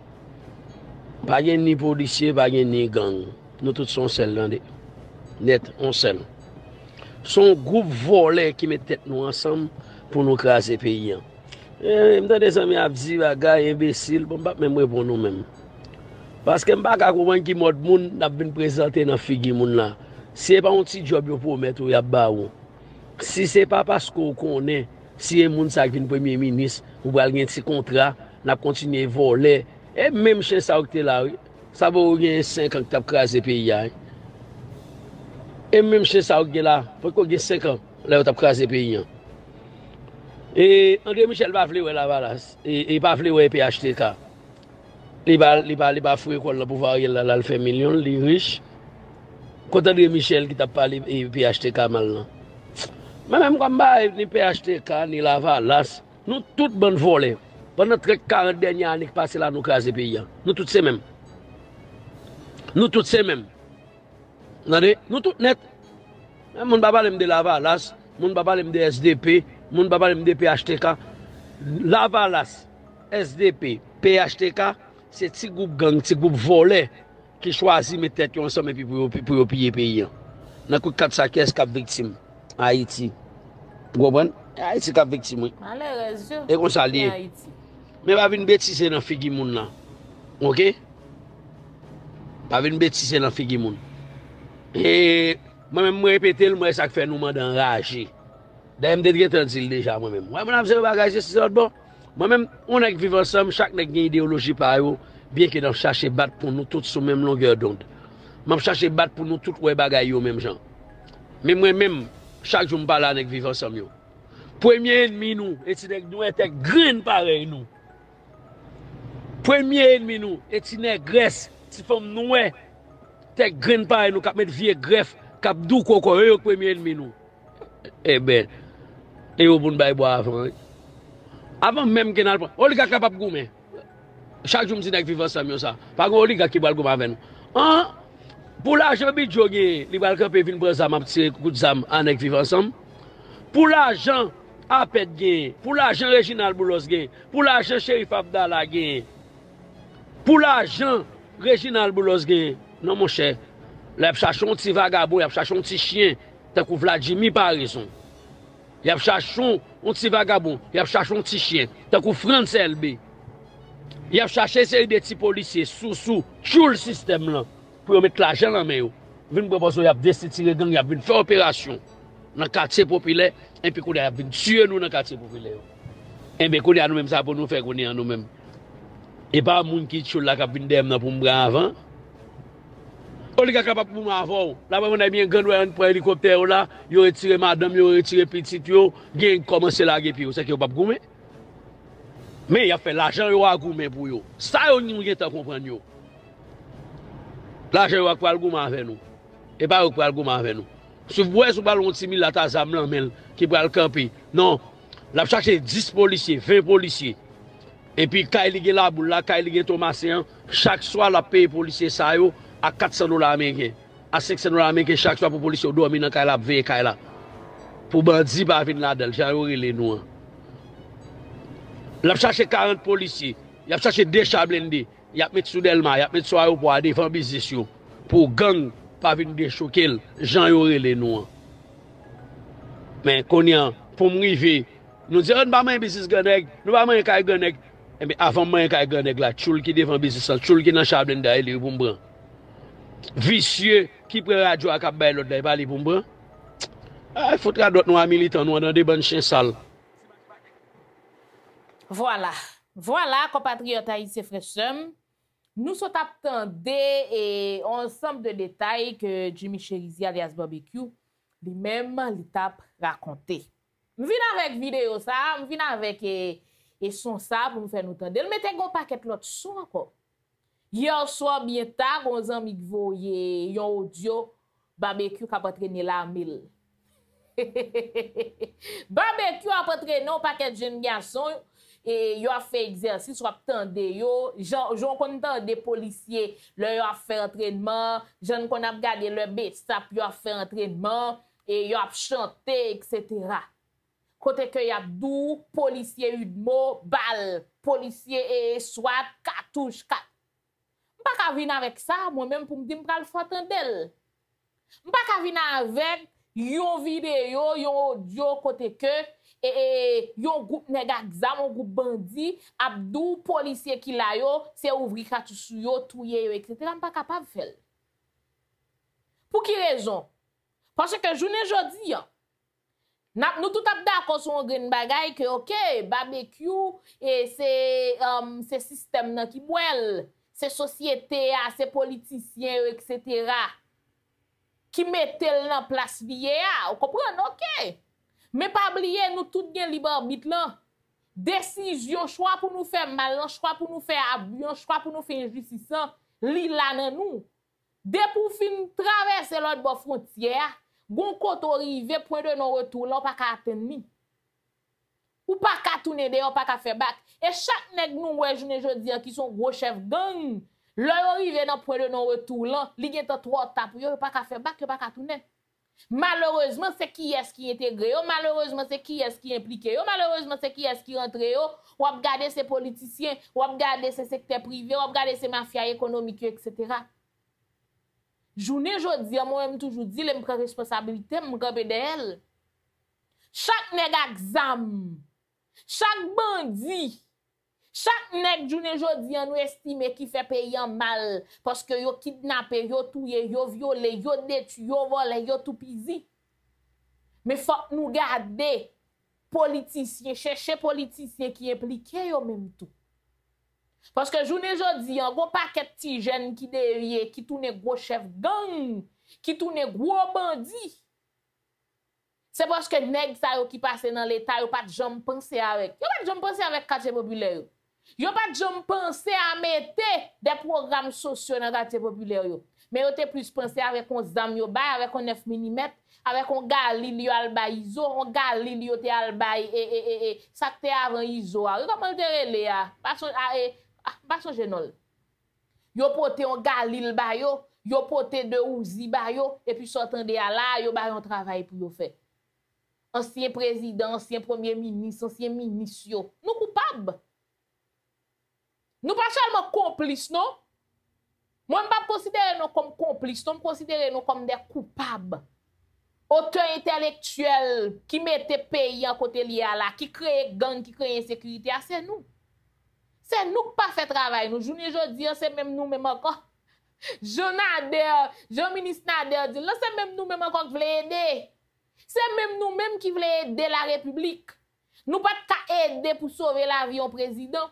Pas rien ni policier, pas rien ni gang. Nous tous sommes seuls dans des net on seul. Son groupe volé qui met tête nous ensemble pour nous craser pays. Et m'entend des amis a dit gars imbécile, bon pas même répondre nous même. Parce que m'pa ka comprendre qui mode moun n'a vinn présenter dans figure moun là. C'est pas un petit job yo promettre ou y a ba ou. Si c'est pas parce qu'on connaît si un moun ça vinn premier ministre ou va gagner petit contrat, n'a continuer voler et même chez ça qui là ça va gagner 5 ans que t'a craser pays. Et même chez ça, là, pour qu'on ait 5 ans, là, on a crasé le pays. Et André Michel va faire la valasse, et va faire le PHTK. Il va faire le pouvoir, il fait million, il est riche. Quand André Michel qui t'a parlé de PHTK maintenant. Même quand je ni PHTK, ni la valasse, nous tous bonnes volées. Pendant 40 dernières années qui passent là, nous crasé le pays. Nous tous ces mêmes. Nous tous ces mêmes. Nous tous net. Mon papa l'aime de Lavalas, mon papa l'aime de SDP, mon papa l'aime de PHTK. Lavalas, SDP, PHTK, c'est petit groupe gang, petit groupe volé qui choisit mes têtes ensemble pour payer pays. Nous avons 415 cap victimes en Haïti. Vous comprenez? Haïti cap victime. Et on s'allie. Mais pas une bêtise dans figi moun là. OK? Pas une bêtise dans figi moun. Et moi-même, je répète, moi, ça fait nous enrager. D'ailleurs, je me dis déjà moi-même. Moi-même, je me c'est bon. Moi-même, on est vivant ensemble, chaque une idéologie par eux, bien que nous cherchions à battre pour nous tous sur la même longueur d'onde. Nous cherchons à battre pour nous tous les bagailles aux mêmes gens. Mais moi-même, chaque jour, je parle avec vivant ensemble. Premier ennemi, nous, et si nous étions green pareil, nous. Premier ennemi, nous, et si nous étions graisse, si nous étions tes graines pareil nous cap mettre vieux greffe cap dou coco eux premier ennemi nous eh ben et au bon bail boire avant même que n'al on gars capable goumer chaque jour me dit nak vivre ensemble ça pas on gars qui va goumer avec nous hein pour l'argent bidjo gagne il va camper vinn prendre ça m'a tirer coup de zam en avec vivre ensemble pour l'argent apet gagne pour l'argent Réginal Boulos gagne pour l'argent Chérif Abdallah gagne pour l'argent Réginal Boulos gagne. Non, mon cher, les chachons petit vagabond, les chachons petit chien, t'as qu'on Vladimir par raison. Les chachons petit vagabond, les chachons petit chien, t'as qu'on France LB. Les chachons c'est des petits policiers sous tout le système là pour mettre l'argent en main. Vinn proposer, y a destitué gang, y a vinn faire opération dans quartier populaire et puis qu'on y a vinn tuer nous dans quartier populaire. Et ben qu'on y a nous même ça pour nous faire connaître nous mêmes. Et pas moun qui tchoul là qui vinn dem là pour me bras avant. On est capable de m'avoir. Là, on a bien gagné un hélicoptère là, ils ont retiré madame, ils ont retiré petit, ils ont commencé la guerre. C'est qu'ils n'ont pas goûté. Mais ils ont fait l'argent, ils ont goûté pour eux. Ça, ils ont compris. L'argent, ils ont goûté avec nous. Et pas ils ont goûté avec nous. Si vous voyez, si vous avez un petit mille à ta zame, qui va le camper. Non, là, vous cherchez 10 policiers, 20 policiers. Et puis, quand ils ont la boule là, quand ils ont Thomasien, chaque soir, la paye policier ça. À $400 américains, à $500 américains chaque soir pour police au dormir dans Kaila, veille Kaila. Pour bandit pas venir là-dedans, j'ai relé nous. Il a cherché 40 policiers, il a cherché 2 chars blindés, il a mis sous Delma, il a mis sous aéroport défendre business pour gang pas venir déchoquer, j'ai relé nous. Mais connait pour m'river, nous disons on pas main business ganeg, nous pas main Kaila ganeg. Et mais avant main Kaila ganeg là, choul qui devant business, choul qui dans chars blindés, il est pour me. Vicieux qui prend radio à Kabay l'autre là, il va aller pour me. Ah, il faudra d'autres noirs militants, nous dans des bonnes chiens sales. Voilà. Voilà, compatriotes haïtiens frères, nous sommes attendés et ensemble de détails que Jimmy Chérizier alias Barbecue lui-même, il t'a raconté. Je viens avec vidéo ça, je viens avec son ça pour nous faire nous tendre. Je mets un paquet l'autre son encore. Hier soir, bien tard, on a mis un audio, barbecue qui a entraîné la mille. Barbecue a entraîné un paquet de jeunes garçons. Et yo a fait exercice, soit tendé yo, j'en content des policiers, leur a fait entraînement, j'en qu'on a regardé leur bestap, yo a fait entraînement et yo a chanté etc. Côté que y a dou policier Udmo, balle, policier et soit cartouche cat. M'pa ka vinn avec ça, moi même pour me dire m'pral fò tendel. M'pa ka vinn avec yon vidéo, yon audio côté que et yon groupe nèg exam yon groupe bandi abdou policier qui la yo c'est ouvrir cartouche yo touyer yo etc. On pas capable faire pour qui raison parce que journée jodi nous tout d'accord sur un green bagay que OK barbecue et c'est système nan qui boel c'est société c'est politicien etc. qui mettel en place liya on comprend OK. Mais pas oublier, nous tous bien libre arbitre là. Décision, choix pour nous faire mal, choix pour nous faire abus, choix pour nous faire injustice, li là dans nous. Dès pour fin traverser l'autre bord frontière, gon côté arrivé point de non retour, là pas ka atteindre ni. Ou pas ka tourner dehors, pas ka faire back. Et chaque nèg nous ouais journée jodi qui sont gros chef gang, leur arrivé dans point de non retour là, li gen tant trois tap yo pas ka faire back, pas ka tourner. Malheureusement, c'est qui est-ce qui intégré, malheureusement, c'est qui est-ce qui impliqué, malheureusement, c'est qui est-ce qui rentré, ou à regarder ces politiciens, ou à regarder ces secteurs privés, ou à regarder ces mafias économiques, etc. Journée, je dis, moi-même, toujours dit, je prends responsabilité, je prends BDL. Chaque nèg exam, chaque bandit, chaque nèg journée jodi an nou estime qui fait payer mal parce que yo kidnappé, yo touye, yo violé, yo détui, yo volé, yo tout pizi. Mais faut nous garder politiciens, chercher politiciens qui impliqué yo même tout. Parce que journée jodi an gros paquet ti jeunes qui derrière qui tourne gros chef gang, qui tourne gros bandit. C'est parce que nèg ça yo qui passe dans l'état yo pas de jambe penser avec. Yo pas de jambe penser avec quartier populaire. Yo pas jamais pensé à mettre des programmes sociaux dans quartier populaire yo. Mais yo te plus pensé avec un zam yo bay, avec un 9 mm, avec un galil yo al bay iso, un galil yo te al bay ça te avant iso. Comment te relé a? Pas son genol. Yo pote un galil bay yo, yo pote de ouzi bay yo et puis sortant de là, yo bay un travail pour yo faire. Ancien président, ancien premier ministre, ancien ministre yo. Nous coupables. Nous pas seulement complices, non? Moi, je ne considère nous comme complices, je considère nous comme des coupables. Auteurs intellectuels qui mettent pays en côté lié là, qui créent gang, qui créent insécurité, c'est nous. C'est nous qui pas fait travail. Nous, journée jodi, c'est même nous même encore. Jean-Ministre Nader dit, c'est même nous même encore qui voulons aider. C'est même nous même qui voulons aider la République. Nous pas qu'à aider pour sauver la vie en président.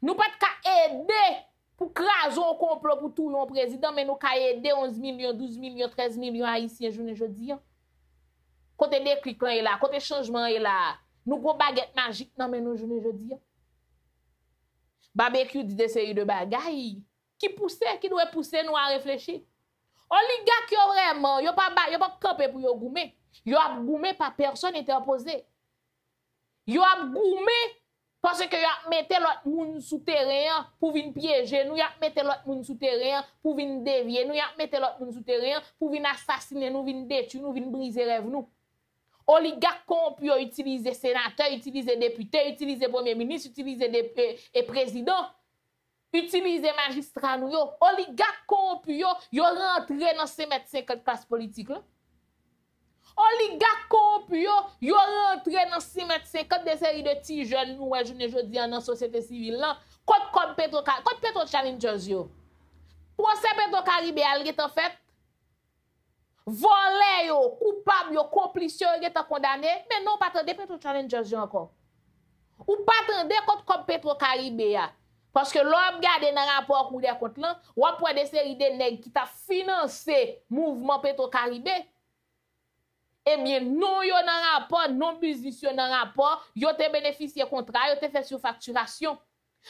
Nous pas qu'à aider pour craser un complot pour tout le président, mais nous qu'à aider 11 millions, 12 millions, 13 millions haïtiens journée jodi. Côté déclic est là, côté changement est là. Nous gros baguette magique non mais nous journée jodi. Barbecue dit des séries de bagailles qui poussait, qui doit pousser nous à réfléchir. Oligarque yo vraiment, yo pas camper pour yo goumer. Yo a goumé par personne interposée. Yo a goumé parce que vous mettez l'autre monde souterrain pour venir piéger nous, vous mettez l'autre monde souterrain pour venir dévier nous, vous mettez l'autre monde souterrain pour venir assassiner nous, venir détruire nous, venir briser rêve nous. Oligarques corrompus utiliser sénateurs, utiliser députés, utiliser premier ministre, utiliser président, utiliser magistrats nous. Oligarques corrompus yo rentré dans ces mètres 50 classes politiques là. Oligarques corrompus yo rentré dans 6 mètres 50 des séries de petits jeunes nous ouais journée jodi dans société civile là comme Petro-Challenger yo procès Petro-Caribé al en fait volé yo coupable yo complice yo est condamné mais non pas attendre Petro-Challenger encore ou pas attendre comme Petro-Caribé parce que l'on garde dans rapport Cour des comptes là ou après des séries de nèg qui t'a financé mouvement Petro-Caribé. eh bien, non, yo nan rapport, non business yo nan rapport, yo te bénéficié contrat, yo te fait surfacturation.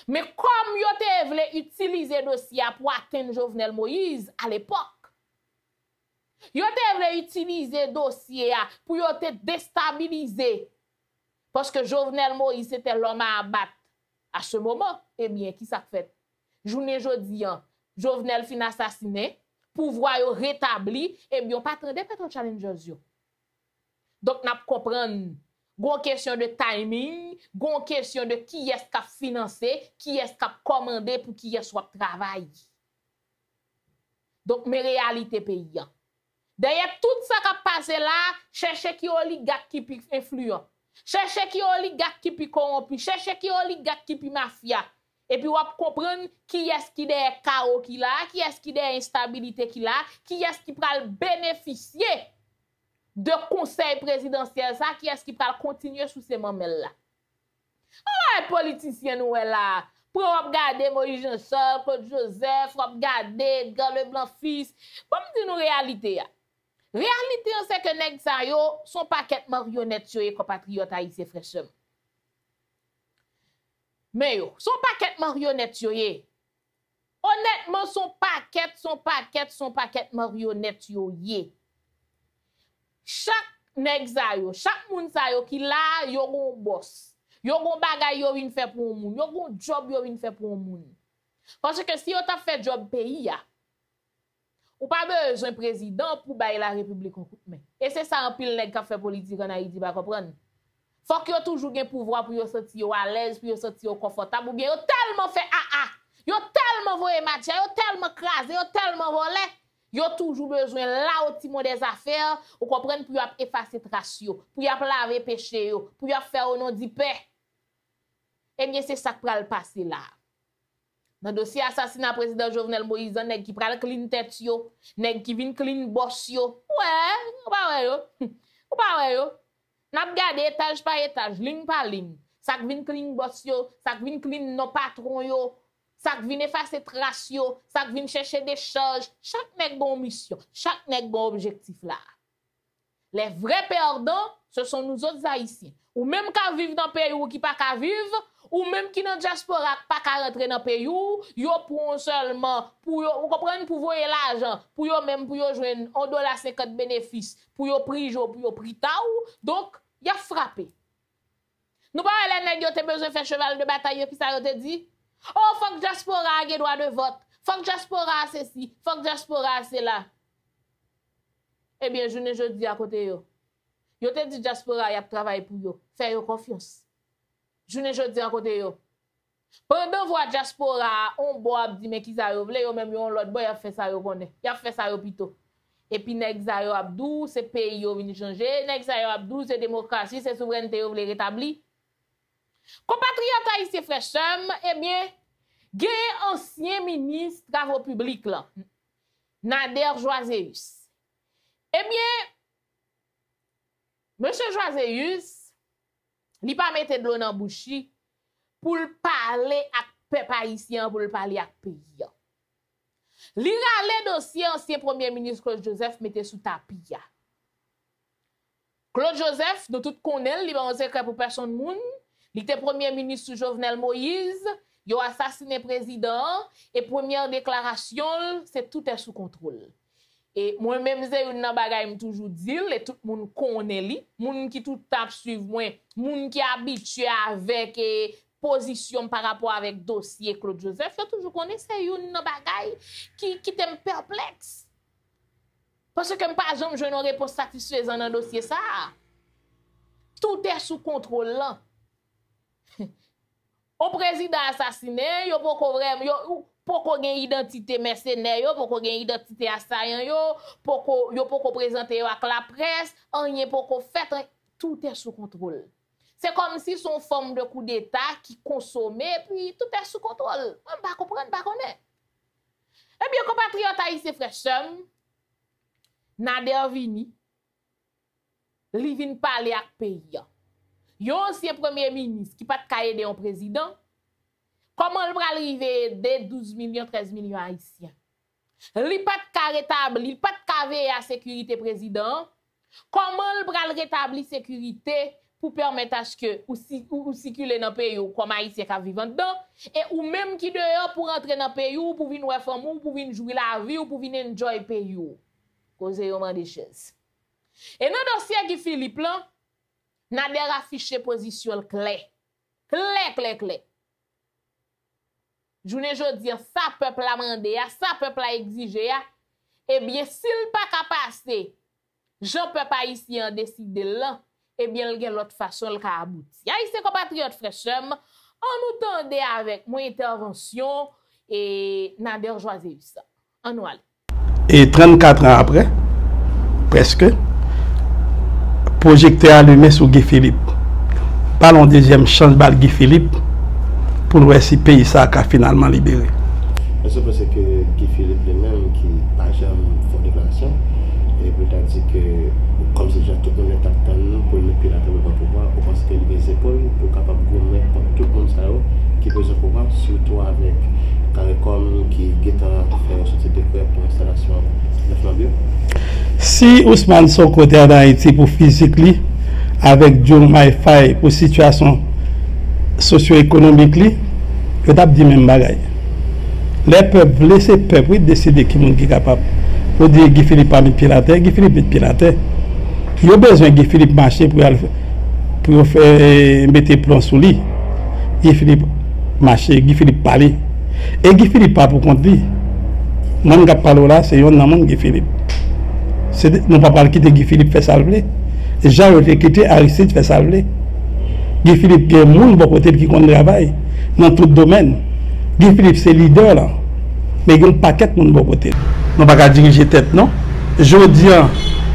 Mais comme yo te vle utiliser dossier pour atteindre Jovenel Moïse à l'époque, yo te vle utiliser dossier pour yo te déstabiliser. Parce que Jovenel Moïse était l'homme à abattre à ce moment. Eh bien, qui ça fait? Journée jodi an, Jovenel fin assassiné, pouvoir yo rétabli, eh bien, pas attendre Petro-Challengers yo. Donc, nous comprenons, une question de timing, une question de qui est-ce qui a financé, qui est-ce qui a commandé pour qui est-ce qui a travaillé. Donc, mes réalités paysannes. Derrière tout ça qui a passé là, cherchez qui oligarque qui est influent, cherchez qui oligarque qui est corrompu, cherchez qui oligarque qui est mafia. Et puis, vous comprenez qui est-ce qui est derrière chaos qui là, qui est-ce qui est derrière instabilité qui là, qui est-ce qui peut bénéficier de conseil présidentiel, ça qui est-ce qui va continuer sous ces mamelles là. Ah, politicien nous là, pour regarder Moïse Jean-Charles, Claude Joseph, regarder Edgar Leblanc fils, pour me dire nous réalité ya. Réalité c'est que nèg sa yo son paquet marionnette yo et compatriotes haïtiens frèchement. Mais yo, son paquet marionnette yo ye. Honnêtement son paquet marionnette yo ye. Chaque nèg sa yo, chaque moun sa yo ki la, yo gon boss. Yo gon bagay yo vinn fè pou moun, yo gon job yo vinn fè pou moun. Parce que si yo t'a fait job pays ya, ou pas besoin président pour bailler la République en coup de main. Et c'est ça en pile nèg ka fait politique en Haïti pa comprendre. Faut que yo toujours gen pouvoir pour yo senti yo à l'aise, pour yo senti yo confortable ou bien yo tellement fait yo tellement voye matcha, yo tellement crasé, yo tellement volé. Yo toujours besoin là au timon des affaires, vous comprenez, pour effacer trace yo, pour laver péché yo, pour faire au nom du paix. Eh bien c'est ça qui va le passer là. Dans dossier assassinat président Jovenel Moïse, nèg qui pral clean tête yo, nèg qui vinn clean boss yo. Ouais, ou pas ouais yo. Ou pas ouais yo. N'a gade étage par étage, ligne par ligne. Ça vinn clean boss yo, ça vinn clean nos patrons yo. Ça vient effacer trace yo, ça vient chercher des charges. Chaque nèg bon mission, chaque nèg bon objectif là. Les vrais perdants, ce sont nous autres haïtiens. Ou même qui vivent dans pays ou qui pas qu'à vivre, ou même qui dans diaspora pas qu'à rentrer dans pays ou, yo prend seulement pour yo, vous comprenez, pour voyer l'argent, pour yo même pour yo joindre $1.50 bénéfice, pour yo prix jour, pour yo prix taou. Donc, y a frappé. Nous pas les nèg yo te besoin faire cheval de bataille puis ça yo te dit oh, faut que diaspora ait droit de vote. Faut que diaspora c'est ci, faut que diaspora c'est là. Eh bien, je ne je dis à côté yo. Yo te dit diaspora y a travail pour yo, fais yo confiance. Je ne je dis à côté yo. Pendant voix diaspora, on bob dit mais qui ça yo vle yo même yo l'autre boy a fait ça yo connaît. Y a fait ça yo pito. Et puis nèg sa yo abdou, c'est pays yo vinn changer, nèg sa yo abdou, c'est démocratie, c'est souveraineté yo vle rétabli. Compatriotes haïtiens frères sœurs, eh bien, gen ancien ministre travaux publics là, Nader Joiseus. Eh bien, monsieur Joiseus, li pa mette de l'eau dans bouchi pour parler ak peuple haïtien, pour parler ak pays. Li rale dossier ancien premier ministre Claude Joseph mette sous tapis. Claude Joseph, nous tout connaissons, li ba un secret pour personne moun. Il était premier ministre Jovenel Moïse, il a assassiné président et première déclaration, c'est tout est sous contrôle. Et moi-même, c'est une bagaille me toujours dire, et tout le monde connaît li, moun qui tout tape suivre moi, moun qui habitué avec position par rapport avec dossier Claude Joseph, yo toujours connaît c'est une bagaille qui t'aime perplexe. Parce que par exemple, je n'aurais pas satisfaisant dans dossier ça. Tout est sous contrôle là. Au président assassiné, yo poko vraiment yo poko gen identité mercenaire, yo poko gen identité assaillant, yo poko présenter avec la presse, rien poko fait, tout est sous contrôle. C'est comme si son forme de coup d'état qui consommait puis tout est sous contrôle. On pas comprendre, pas connaître. Eh bien compatriotes haïtiens frères sœurs, Nader vini li vinn parler ak pays. Yon ancien premier ministre qui pas de ka aider un président, comment il va arriver des 12 millions, 13 millions haïtiens? Li pas de ka rétablir, li pas de ka veiller à sécurité président, Comment le rétablir la sécurité pour permettre à ce que ou circuler dans le pays comme Haïtien qui vivent dedans et ou même qui dehors pour entrer dans le pays ou pour venir voir femme ou pour venir jouer la vie ou pour venir enjoy pays ou cause vraiment des choses. Et dans le dossier Guy Philippe là, Nader affiché position clé. Journée jodi ça peuple a mandé, ça peuple a exigé, eh bien s'il pas capable passer, Jean peuple haïtien décide là. Eh bien, il y a l'autre façon le cas abouti. Haïtiens compatriotes frères sœurs, on nous tendait avec mon intervention et Nader Joiseus. On nous allait. Et 34 ans après, presque, projecteur allumé sur Guy Philippe. Parlons deuxième chance de Guy Philippe pour voir si le pays ça a finalement libéré. Je pense que Guy Philippe lui-même qui n'a jamais fait de déclaration et peut-être dit que comme si tout le monde est attendu pour le pilote de pouvoir, on pense qu'il y a des épaules pour capable gommer tout le monde qui peut se pouvoir, surtout avec Caricom qui guette à faire ce décret pour l'installation de Flambio. Si Ousmane son côté en Haïti pour physique, avec John Maïfaï pour situation socio-économique, je tape dit même bagaille. Les peuples, laissez le peuple décider qui est capable. Pour dire Guy Philippe a mis pied à terre, Guy Philippe met pied à terre. Il y a besoin que Philippe marche pour faire mettre plan sous lui. Guy Philippe marche, Guy Philippe parle. Et Guy Philippe pas pour compte lui. Moi qui parle là, c'est un nom Guy Philippe. C'est non pas parler quitter Guy Philippe fait salver. Jean a quitté Aristide fait salver. Guy Philippe qui est monde bon côté qui connaît travail dans tout domaine. Guy Philippe c'est leader là. Mais il y a un paquet monde bon côté. Non pas qu'à diriger tête non. Jodi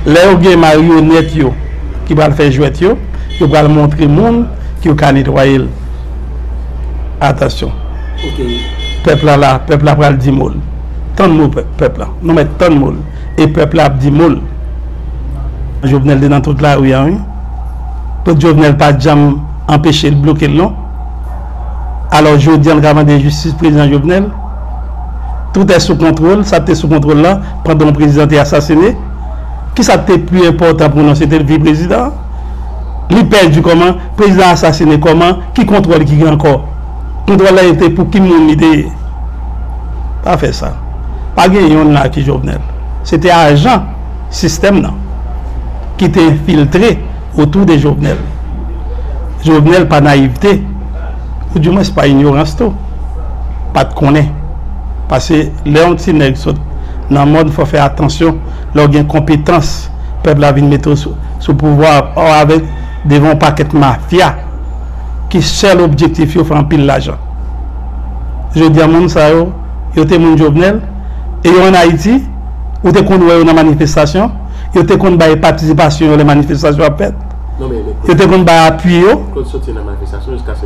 les marionnettes qui vont faire jouer, qui vont montrer le monde, qui vont nettoyer. Attention. Le peuple là, le peuple va dire mol. Tant de mots, peuple là. Nous mettons tant de mots. Et le peuple a dit mol. Jovenel dans toute la rue. Pour Jovenel pas jamais empêcher de bloquer le nom. Alors, je dis en gravant de justice, président Jovenel, tout est sous contrôle, ça est sous contrôle là, pendant le président est assassiné. Qui ça était plus important pour nous? C'était le vice-président. Il perdu comment? Le président assassiné comment? Qui contrôle qui encore? Contrôle là était pour qui mon idée? Pas fait ça. Pas gagné là qui Jovenel. C'était agent système là qui était infiltré autour de Jovenel. Jovenel pas naïveté ou du moins c'est pas ignorance tout. Pas de connaît. Parce que Léon Tineg dans le monde, il faut faire attention. Lorsqu'il y a une compétence, le peuple a vu mettre sous pouvoir avec devant un paquet de mafia qui seul objectif de faire pile l'argent. Je dis à mon sayo, il était mon Jovenel, et en Haïti, il était conduit dans la manifestation, il était conduit à la participation dans les manifestations à fête. Il était conduit à appuyer. Quand sorti dans la manifestation jusqu'à ce que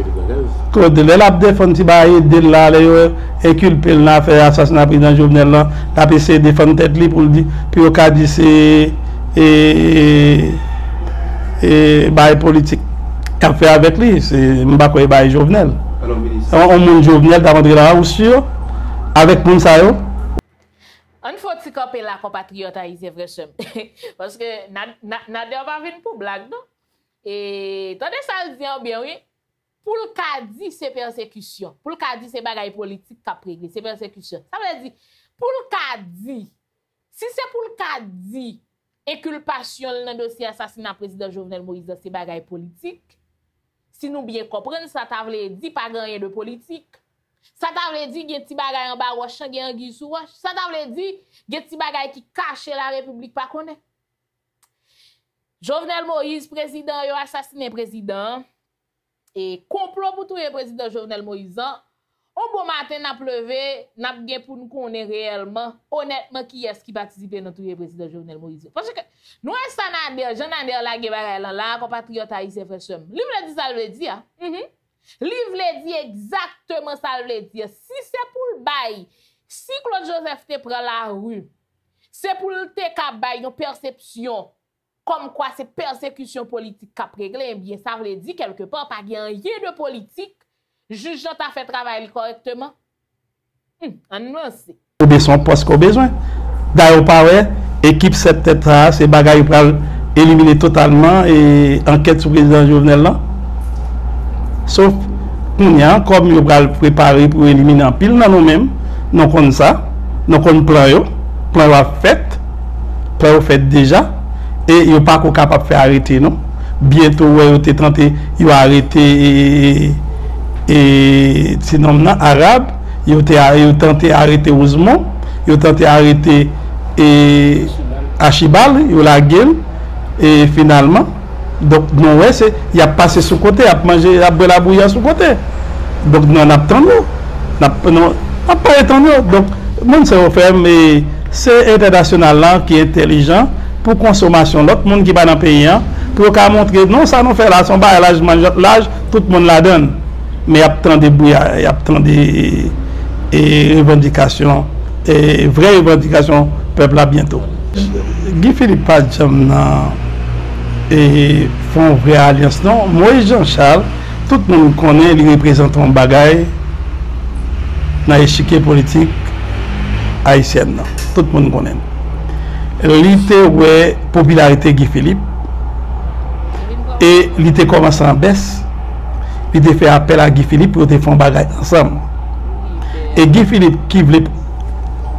tu l'aies défendu, il a aidé là, et culpé là, fait assassinat président Jovenel là, la PC défend tête lui pour le dire, puis au cas dit c'est bail politique. Qu'a fait avec lui, c'est Mbako et bail Jovenel. Alors ministre. On monte Jovenel d'avant de là, ou sûr, avec moun sa yo. On faut t'y camper là, compatriote haïtien vrai seul. Parce que Nader va venir pour blague, non? Et tendez ça le dire bien, oui. Pour le cas dit, c'est persécution. Pour le cas dit, c'est bagaille politique qui a réglé, c'est persécution. Ça veut dire, pour le cas dit, si c'est pour le cas dit, inculpation dans le dossier assassinat président Jovenel Moïse, c'est bagaille politique. Si nous bien comprenons, ça t'a voulu dire pas grand-chose de politique. Ça t'a voulu dire qu'il y a un petit bagaille en bas, il y a un guise sous roche. Ça t'a voulu dire qu'il y a un petit bagaille qui cache la République, pas connaît. Jovenel Moïse, président, il a assassiné président. Et complot pour tout le président Jovenel Moïse, au bon matin, n'a pleuvé, n'a bien pour nous connaître réellement, honnêtement, qui est-ce qui participait dans tout le président Jovenel Moïse. Parce que nous, ça n'a pas de gens là, compatriotes haïtiens, frères sœurs. Livre dit ça, le dit. Livre dit exactement ça, le dit. Si c'est pour le bail, si Claude Joseph te prend la rue, c'est pour le te une perception. Comme quoi c'est persécution politique qu'a réglé, bien ça veut dire quelque part pas gagner de politique, juge Jean t'a fait travailler correctement. On besoin parce qu'on besoin. D'ailleurs pas ouais, équipe cette tête là, c'est bagaille éliminer totalement et enquête sur le président Jovenel là. Sauf qu'on y a comme nous allons préparer pour éliminer en pile dans nous-mêmes, nous connaissons ça, nous connaissons le plan fait déjà, et ils ne sont pas capables de faire arrêter, non? Bientôt, ils ont tenté, ils ont arrêté, et sinon, non, arabe, ils ont tenté d'arrêter Ousmane, ils ont tenté d'arrêter Achibal, ils ont la gueule, et finalement, donc, nous, il a passé sous côté, il a mangé, il a bu la bouillie sous côté. Donc, nous, on attend, nous, après tant mieux. Donc, monde se referme, mais c'est international là qui est intelligent pour consommation. L'autre monde qui va dans le pays, pour qu'à montrer, non, ça nous fait là, son bas, l'âge, l'âge, tout le monde la donne. Mais il y a tant de bruit, il y a tant de revendications, et vraies revendications, peuple là bientôt. Guy Philippe Padjam, et font vraie alliance, non, Moïse Jean-Charles, tout le monde connaît, il représente un bagaille dans l'échiquier politique haïtienne. Tout le monde connaît. L'ité ouais popularité Guy Philippe. Et l'ité commence en baisse. L'ité fait appel à Guy Philippe pour faire un bagage ensemble. Et Guy Philippe qui voulait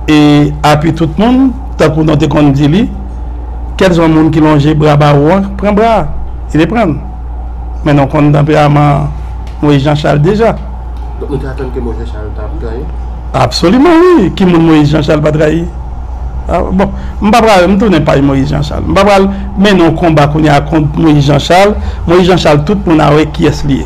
et appuie tout le monde, tant qu'on a dit, quels sont les gens qui l'ont bras bas ou prend bras. Ils les prennent. Maintenant, on a tempérament Moïse Jean-Charles déjà. Donc, nous attendons que Moïse Jean-Charles t'a trahi? Absolument, oui. Qui Moïse Jean-Charles pas trahi? Bon, je ne tourne pas Moïse Jean-Charles. Mais non, combat qu'on a contre Moïse Jean-Charles. Moïse Jean-Charles, tout le monde a qui est lié.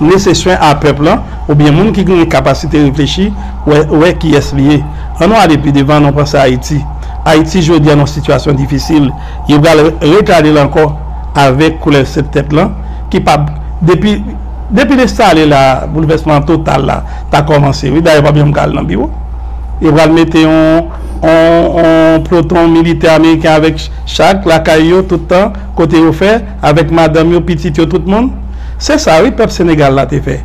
Nécessaire à peuple, ou bien monde qui a une capacité de réfléchir, ou qui est lié. On a aller plus devant, on pense à Haïti. Haïti, je dis, dans une situation difficile. Il va retarder encore avec cette tête-là. Depuis le salé, le bouleversement total là, t'as commencé. Oui, d'ailleurs, pas bien me caler dans le bureau. Ils vont mettre un peloton militaire américain avec chaque lacaille tout le temps, côté offert, avec madame, yo, petit, yo, tout le monde. C'est ça, oui, peuple Sénégal là, t'es fait.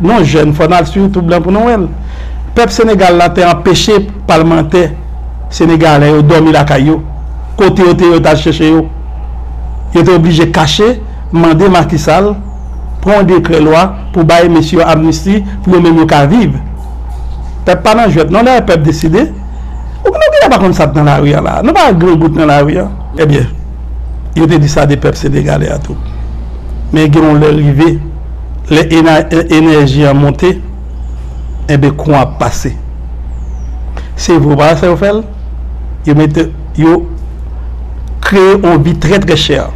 Non, jeune, faut n'aller surtout blanc pour Noël. Peuple Sénégal là, t'es empêché parlementaire. Sénégalais, ils ont dormi la caillou. Côté, ils ont cherché. Ils étaient obligés de cacher, demander Macky Sall. Prend décret loi pour bailler monsieur amnistie pour même qu'à vivre. Peuple pas dans le non là peuple décider. Ou nous pas comme ça dans la rue là. Nous pas grand goût dans la rue. Eh bien, il te dit ça des peuples sénégalais à tout. Mais ils ont l'arrivée, l'énergie a monté. Eh bien, qu'on a passé. C'est vous pas ça vous fait. Ils mettent yo créer une vie très très chère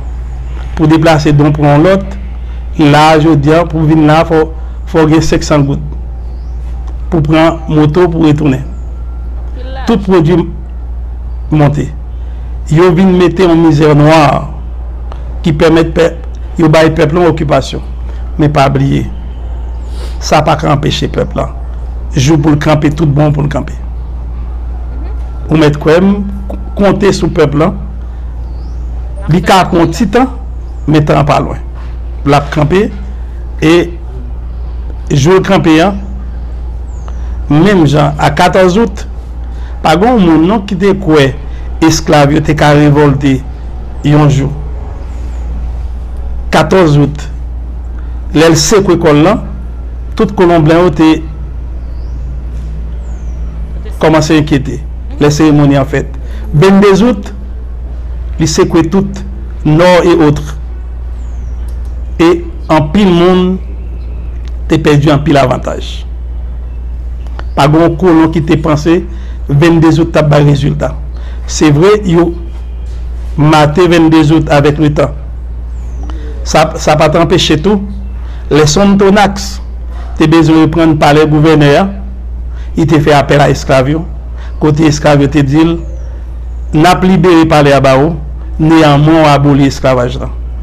pour déplacer donc pour l'autre. Là, je dis, pour venir là, il faut gagner 500 gouttes pour prendre moto pour retourner. Tout produit monté. Ils viennent mettre en misère noire qui permet de bailler peuple en occupation. Mais pas oublier, ça n'a pas empêché le peuple. Joue pour le camper, tout bon pour le camper. Ou mettre quoi même, compter sur le peuple. Il y a un petit temps, mais temps pas loin. La camper et jour camper même gens à 14 août pas grand monde qui était quoi esclave était qu'à révolter un jour 14 août l'elle sait quoi qu'on là tout colombien était commencé à inquiéter les cérémonies en fait 22 août il sait quoi tout nord et autres. Et en pile monde, t'es perdu en pile avantage. Pas grand colon qui t'es pensé, 22 août t'as pas résultat. C'est vrai, yo maté 22 août avec le temps. Ça pas t'empêcher tout. Les sons de ton axe, t'es besoin de prendre par les gouverneurs. Il te fait appel à esclavio. Côté esclavio, te dit, n'a pas libéré par les abao, néanmoins aboli l'esclavage.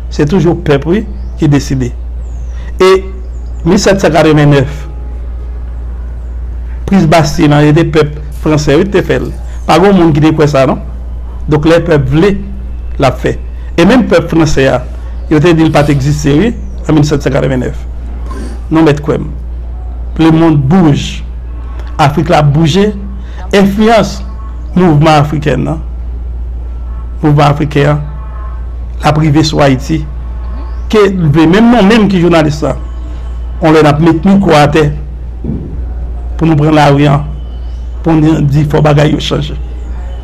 C'est toujours peuple, oui. Qui décidait. Et 1789, prise Bastille, il y a des peuples français, qui ont fait. Pas grand monde qui dit quoi ça, non? Donc les peuples voulaient la fait. Et même le peuple français, il a dit qu'il n'a pas existé, oui, en 1789. Non, mais quoi? Le monde bouge. L'Afrique a bougé. Influence, mouvement africain, non? Mouvement africain. la privée sur Haïti, que même nous-mêmes qui journalistes, ça, on leur a mis nous quoi à terre pour nous prendre la rue, pour nous dire qu'il faut bagaille changer.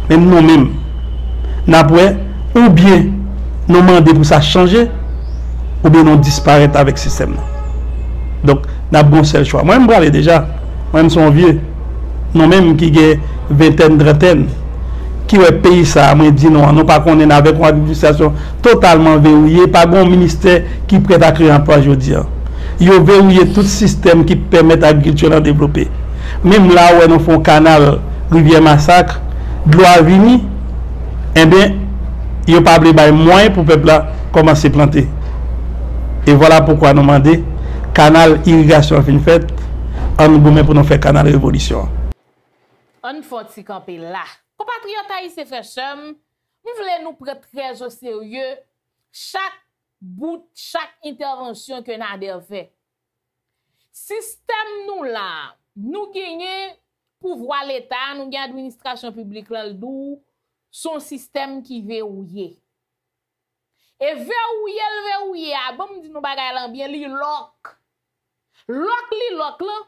Même nous-mêmes, ou bien nous demander pour ça changer, ou bien nous disparaître avec ce système. Donc, nous avons un seul choix. Moi-même, je suis déjà, moi-même, je suis vieux, nous-mêmes qui avons vingtaine, trentaine, qui est pays ça, moi dis non, non pas qu'on est avec une administration totalement verrouillée, pas un ministère qui prête à créer un emploi aujourd'hui. Ils ont verrouillé tout système qui permet l'agriculture de développer. Même là où nous font canal rivière massacre, gloire vini, eh bien, ils n'ont pas de moyen pour le peuple là commencer à planter. Et voilà pourquoi nous demandons canal irrigation fin fait, on nous pour nous faire canal révolution. On faut camper là. Compatriotes haïtiens frères chum, nous voulons nous prendre très au sérieux chaque bout, chaque intervention que Nader fait. Système nous là, nous gagnons pouvoir l'État, nous gagnons administration publique là d'où son système qui verrouillé. Et verrouillé, bon me dit nous bagaille là bien li lock. Lock là.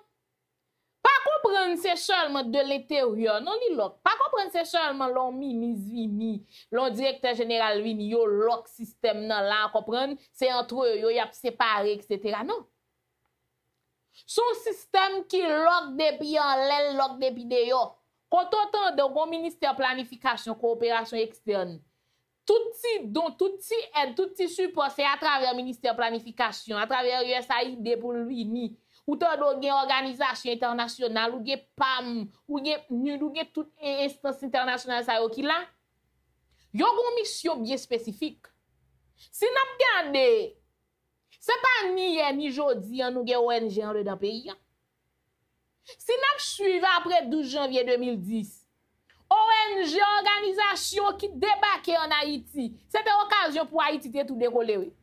Pas comprendre c'est seulement de l'intérieur, non li lock. Pas comprendre c'est seulement l'on ministre vini, l'on directeur général vini, yo lock système nan là, comprendre, c'est entre eux, yo y a séparé etc. Non. Son système qui lock depuis en l'aile, lock depuis dehors. Quand on entend de bon ministère planification, coopération externe, tout petit support c'est à travers ministère planification, à travers USAID pour vini. Ou tant de organisation internationale, ou PAM, ou toutes les instances internationales qui sont là, il y a une mission bien spécifique. Si nous regardons, ce n'est pas ni hier ni aujourd'hui, nous avons ONG dans le pays. Si nous suivons après 12 janvier 2010, ONG, organisation qui débarquait en Haïti, c'était l'occasion pour Haïti de tout décoller.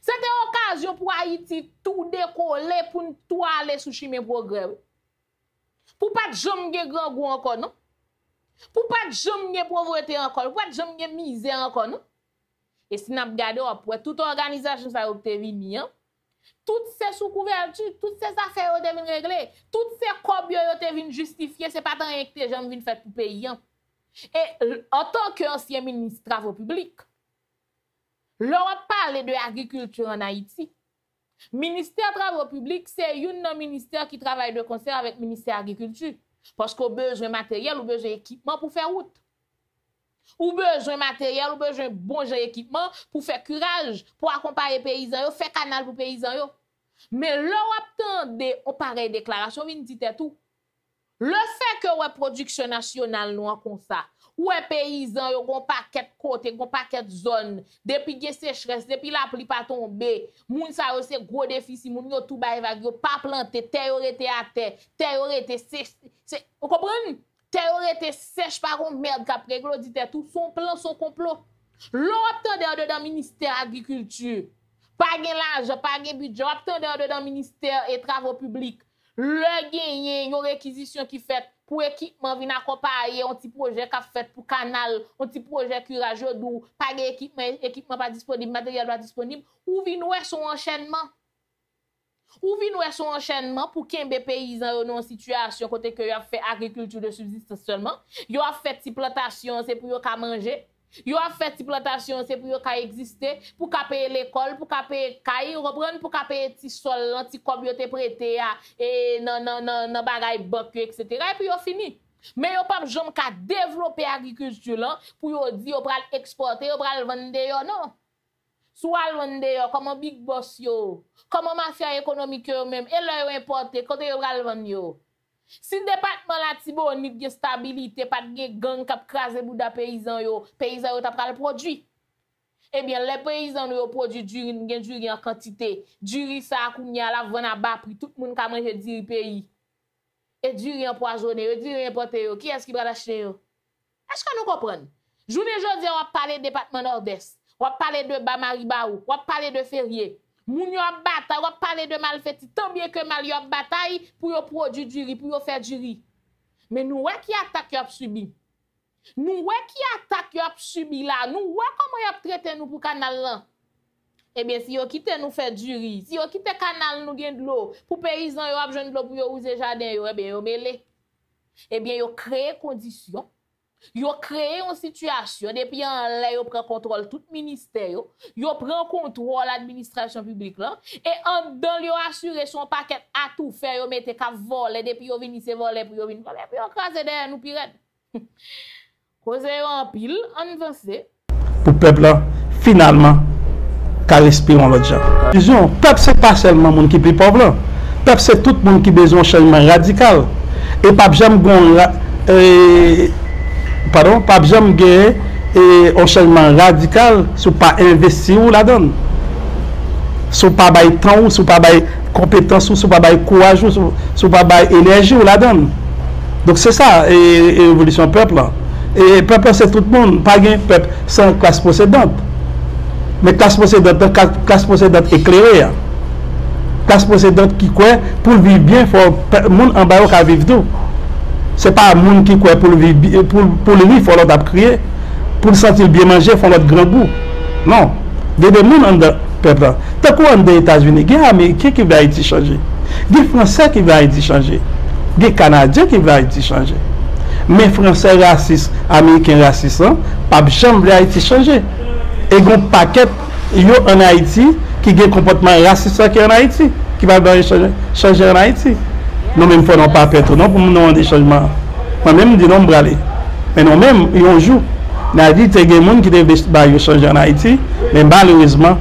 C'était l'occasion pour Haïti tout décoller pour tout aller sous chemin progrès. Pour pas de jamais grand goût encore, non? Pour pas de jamais pauvreté encore, pour pas de jamais misère encore, non? Et si nous regardons après toute organisation ça a été venu, toutes ces sous-couvertures, toutes ces affaires ont été réglées, toutes ces copies ont été justifiées, ce n'est pas tant que les gens viennent faire pour le pays. Et en tant qu'ancien ministre des Travaux publics, l'Europe parle de l'agriculture en Haïti. Ministère des Travaux publics, c'est un ministère qui travaille de concert avec le ministère de l'Agriculture. Parce qu'on a besoin de matériel, on a besoin d'équipement pour faire route. On a besoin de matériel, on a besoin de bon équipement pour faire curage, pour accompagner les paysans, faire canal pour les paysans. Mais l'Europe tendait aux pareilles déclarations, on dit tout. Le fait que la production nationale nous a comme ça, ou les paysans, ils ont un paquet de côtes, ils ont un paquet de zones. Depuis la sécheresse, depuis la pluie pas tombée, moun sa yo se gros déficit, moun yo tout ba évagé, pas planté, terre était à terre, terre était sèche. Vous comprenez? Terre était sèche par une merde qui a préglé, dit tout son plan, son complot. L'obteneur de dans ministère agriculture, pas de l'argent, pas de budget, l'obteneur de dans ministère et travaux publics. Le gagné, une réquisition qui fait pour équipement, vient accompagner un petit projet qui fait pour canal, un petit projet curageux d'où pas d'équipement, équipement pas disponible, matériel pas disponible, ou vient ouais son enchaînement. Ou vient ouais son enchaînement pour qu'un paysan dans une situation côté que il a fait agriculture de subsistance seulement, il a fait petite plantation, c'est pour il a manger. Yo a fait ti plantation c'est pour yo ka exister, pour ka payer l'école, pour ka payer caille, reprendre pour ka payer ti sol, anti cob yo te prêté a et non bagay banque etc. et puis yo fini. Mais yo pa jom ka développer agriculture là pour yo di yo pral exporter, yo pral vendre yo non. Sou al vendre yo comme big boss yo, comme mafia économique yo même et là yo importer quand yo pral vendre yo. Si le département la Artibonite gen stabilité, pas de gang qui krasé bouda paysan yo, paysan yo t'a pral produit. Eh bien les paysans yo produit du riz, gen du riz en quantité. Du riz ça kounya la vendre à bas prix, tout moun ka manger du riz pays. Et du riz empoisonné, du riz importé yo, qui est-ce qui va l'acheter yo? Est-ce que nous comprenons? Journée jodi on va parler département nord-est, on va parler de Bamaribaou, on va parler de Ferrier. Moun yo ap bataille, on va parler de malfaiti, tant bien que mal yo ap bataille pour yo produire du riz, pour yo faire du riz. Mais nous, qui attaque yo ap subi? Nous voyons qui attaque a subi là, nous voyons comment a traité nous pour canal là. Eh bien si yo quitté nous faire du riz, si yo quitté canal nous gain de l'eau, pour paysan yo a besoin de l'eau pour yo user jardin yo, eh bien yo mêlé. Eh bien yo créé condition, yo créé une situation depuis en l'air yo prend contrôle tout ministère yo, yo prend contrôle l'administration publique là et en dedans yo assurer son paquet à tout faire yo mettait cap voler depuis yo venir se voler pour yo venir voler puis yo craser derrière nous pirate. Cause en pile en avancé pour peuple là finalement qu'à respirer l'autre gens. Disons peuple c'est pas seulement monde qui plus pauvre, peuple c'est tout monde qui besoin changement radical et pas jamais gon pardon, pas jamais gagner et un changement radical si pas investir ou la donne. Si pas bail temps, si pas bail compétence ou si pas bail courage ou si pas bail énergie ou la donne. Donc c'est ça l'évolution peuple là. Et peuple, c'est tout le monde, pas un peuple sans classe possédante. Mais classe possédante éclairée. Classe possédante qui croit pour vivre bien, il faut que le monde en bas vive tout. Ce n'est pas le monde qui croit pour le vivre, il faut l'autre crier. Pour le sentir bien manger, il faut l'autre grand goût. Non. Il y a des gens dans le peuple. Tant qu'on est aux États-Unis, il y a des Américains qui veulent Haïti changer. Il y a des Français qui veulent Haïti changer. Il y a des Canadiens qui veulent Haïti changer. Mais Français racistes, Américains racistes, pas jamais Haïti changer. Et il y a un paquet en Haïti qui a un comportement raciste qui est en Haïti, qui va changer en Haïti. Nous même faisons pas peur tout, non pour nous avoir des changements. Moi-même, je dis non, aller. Mais nous-mêmes, un jour, nous avons dit qu'il y a des gens qui devaient changer en Haïti, mais malheureusement,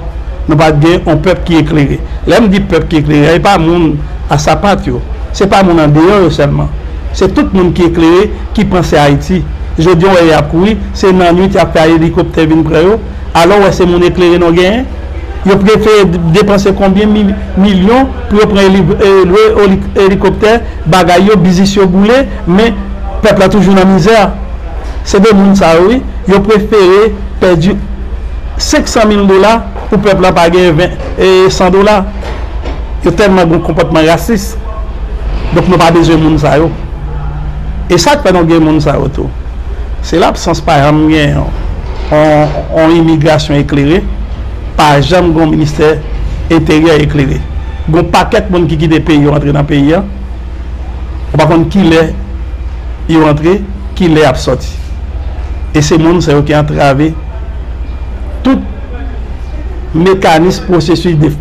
nous n'avons pas un peuple qui est éclairé. Là, je dis peuple qui est éclairé, il n'y a pas de monde à sa patte. Ce n'est pas de monde en dehors seulement. C'est tout le monde qui est éclairé, qui pense à Haïti. Je dis, on est à courir, c'est dans la nuit, il y a fait un hélicoptère vient près eux. Alors, c'est mon éclairé, nos gains. Ils préfèrent dépenser combien de millions pour prendre l'hélicoptère, bagaille, business, boulet, mais le peuple a toujours la misère. C'est des gens, ça, oui. Ils préfèrent perdre $500,000 pour le peuple à payer $100. Ils ont tellement de comportement raciste. Donc, nous n'avons pas besoin de gens, ça, oui. Et ça, c'est pas des gens, ça, oui. C'est l'absence par exemple en immigration éclairée, par jamais un ministère intérieur éclairé. Il y a un paquet de gens qui quittent le pays, qui rentrent dans le pays. Par contre, qui est rentré, qui est absorti. Et ces gens, c'est eux qui ont entravé tout mécanisme, processus de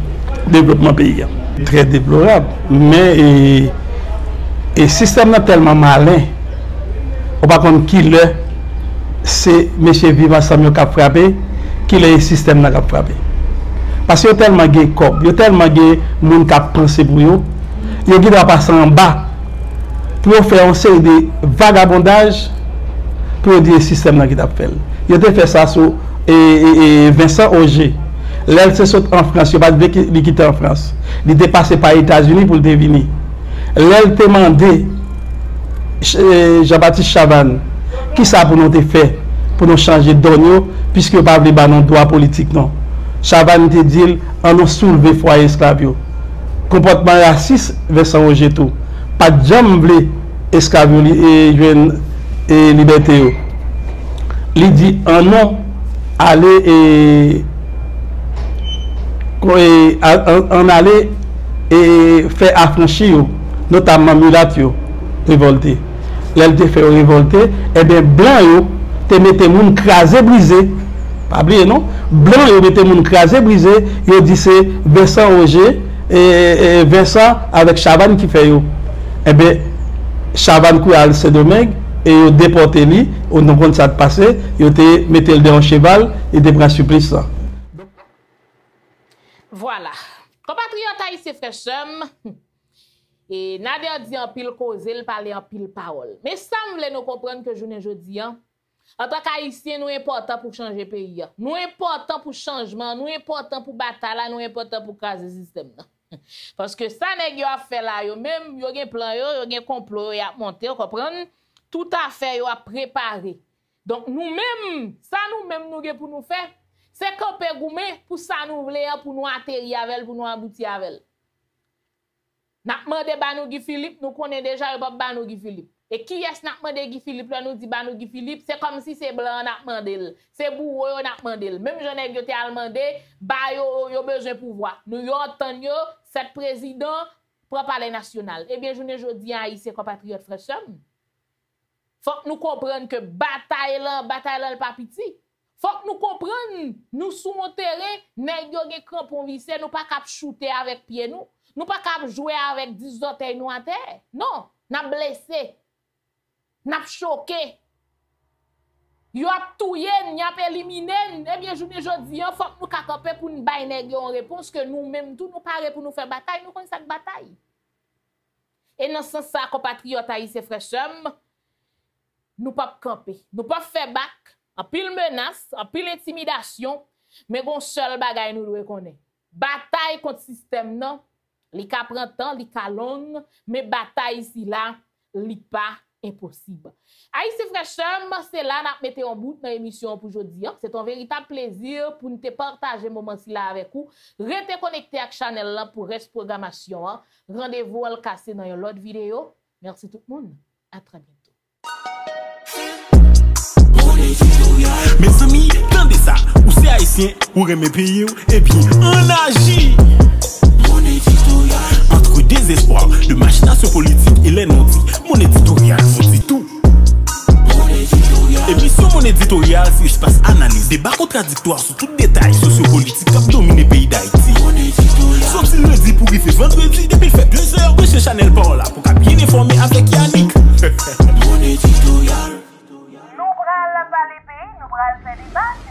développement pays. Très déplorable. Mais le système est tellement malin. Par contre, qui est c'est M. Viva Samuel qui a frappé, qui est le système qui a frappé. Parce qu'il y a tellement de corps, il y a tellement de monde qui a pensé pour eux, il y a des gens qui passent en bas pour faire un série de vagabondage pour dire le système qui a fait. Il a fait ça sur Vincent Auger. L'elle se saute en France, il n'a pas quitté en France. Il était passé par les États-Unis pour le deviner. L'elle demandait Jean-Baptiste Chavannes. Qui ça pour nous faire pour nous changer d'ordre puisque nous n'avons pas de droit politique non. Chavannes te dit on nous soulevé foyer esclavio. Comportement raciste Vincent Roger tout. Pas de jambe esclavio et liberté. Il dit un non aller et en aller et faire affranchir notamment mulatio révolté. L'elle te fait révolter, et bien blanc yo te mette moun krasé brisé. Pas oublié non? Blanc yo mette moun krasé brisé, yo dit c'est Vincent Roger et Vincent avec Chavannes qui fait yo. Et bien Chavannes kou al Sedomeg et yo déporte li, on ne compte ça de passer, yo te mette le en cheval et te prend supplice. Voilà. Compatriotes haïtiens frères chum. Et Nader dit en pile cause, il parle en pile parole. Mais ça me voulait nous comprendre que journée jodi en tant qu'Haïtien, nous important pour changer pays. Nous important pour changement, nous important pour bataille, nous important pour casser système. Parce que ça nèg yo a fait là yo même yo gen plan yo, yo gen complot yo a monter, comprendre? Tout à fait yo a préparé. Donc nous-mêmes, ça nous-mêmes nous gen pour nous faire, c'est camper goumé pour ça nous voulait pour nous atterrir avec pour nous aboutir avec. N'a demandé Guy Philippe, nous connaissons déjà le Guy Philippe. Et qui est-ce n'a demandé Guy Philippe là nous dit bah nous Guy Philippe c'est comme si c'est blanc n'a demandé c'est bourreau n'a demandé même j'en ai yo t'a demandé bah yo besoin pouvoir nous yo entend yo cet président prend palais national et bien journée jodi haïtien compatriotes frères sœurs faut que nous comprendre que bataille là pas petit faut que nous comprendre nous sous mon terrain nèg yo gen crampon vissé nous pas cap shooter avec pied nous nous pas cap jouer avec 10 orteils nous à terre non n'a blessé n'a choqué yo a touye n'y a éliminé et bien journée jodi faut que nous camper pour nous bailler nèg en réponse que nous même tout nous paré pour nous faire bataille nous connait cette bataille et dans sens ça compatriotes haïtiens frères sœurs nous pas camper nous pas faire bac en pile menace en pile intimidation mais gon seul bagaille nous doit connait bataille contre système non li ka pran tan li ka long mais bataille ici là li pas impossible. Aïssé frère, c'est là n'a mettez en bout dans émission pour aujourd'hui. C'est un véritable plaisir pour nous te partager moment ci là avec vous. Restez connecté avec Chanel là pour reste programmation. Rendez-vous à le casser dans une autre vidéo. Merci tout le monde. À très bientôt. Mes amis, tendez ça. Ou c'est haïtien ou remet pays et puis on agit. Entre désespoir, de machination politique et les non-dits, mon éditorial vous dit tout. Et puis sur mon éditorial, c'est espace analyse, débat contradictoire sur tout détail sociopolitique qui domine le pays d'Haïti. Sorti le lundi pour y faire vendredi, depuis il fait 2 heures de chez Chanel Paul là pour qu'à bien informer avec Yannick. Mon éditorial. Nous bras la validé, nous bras le débat.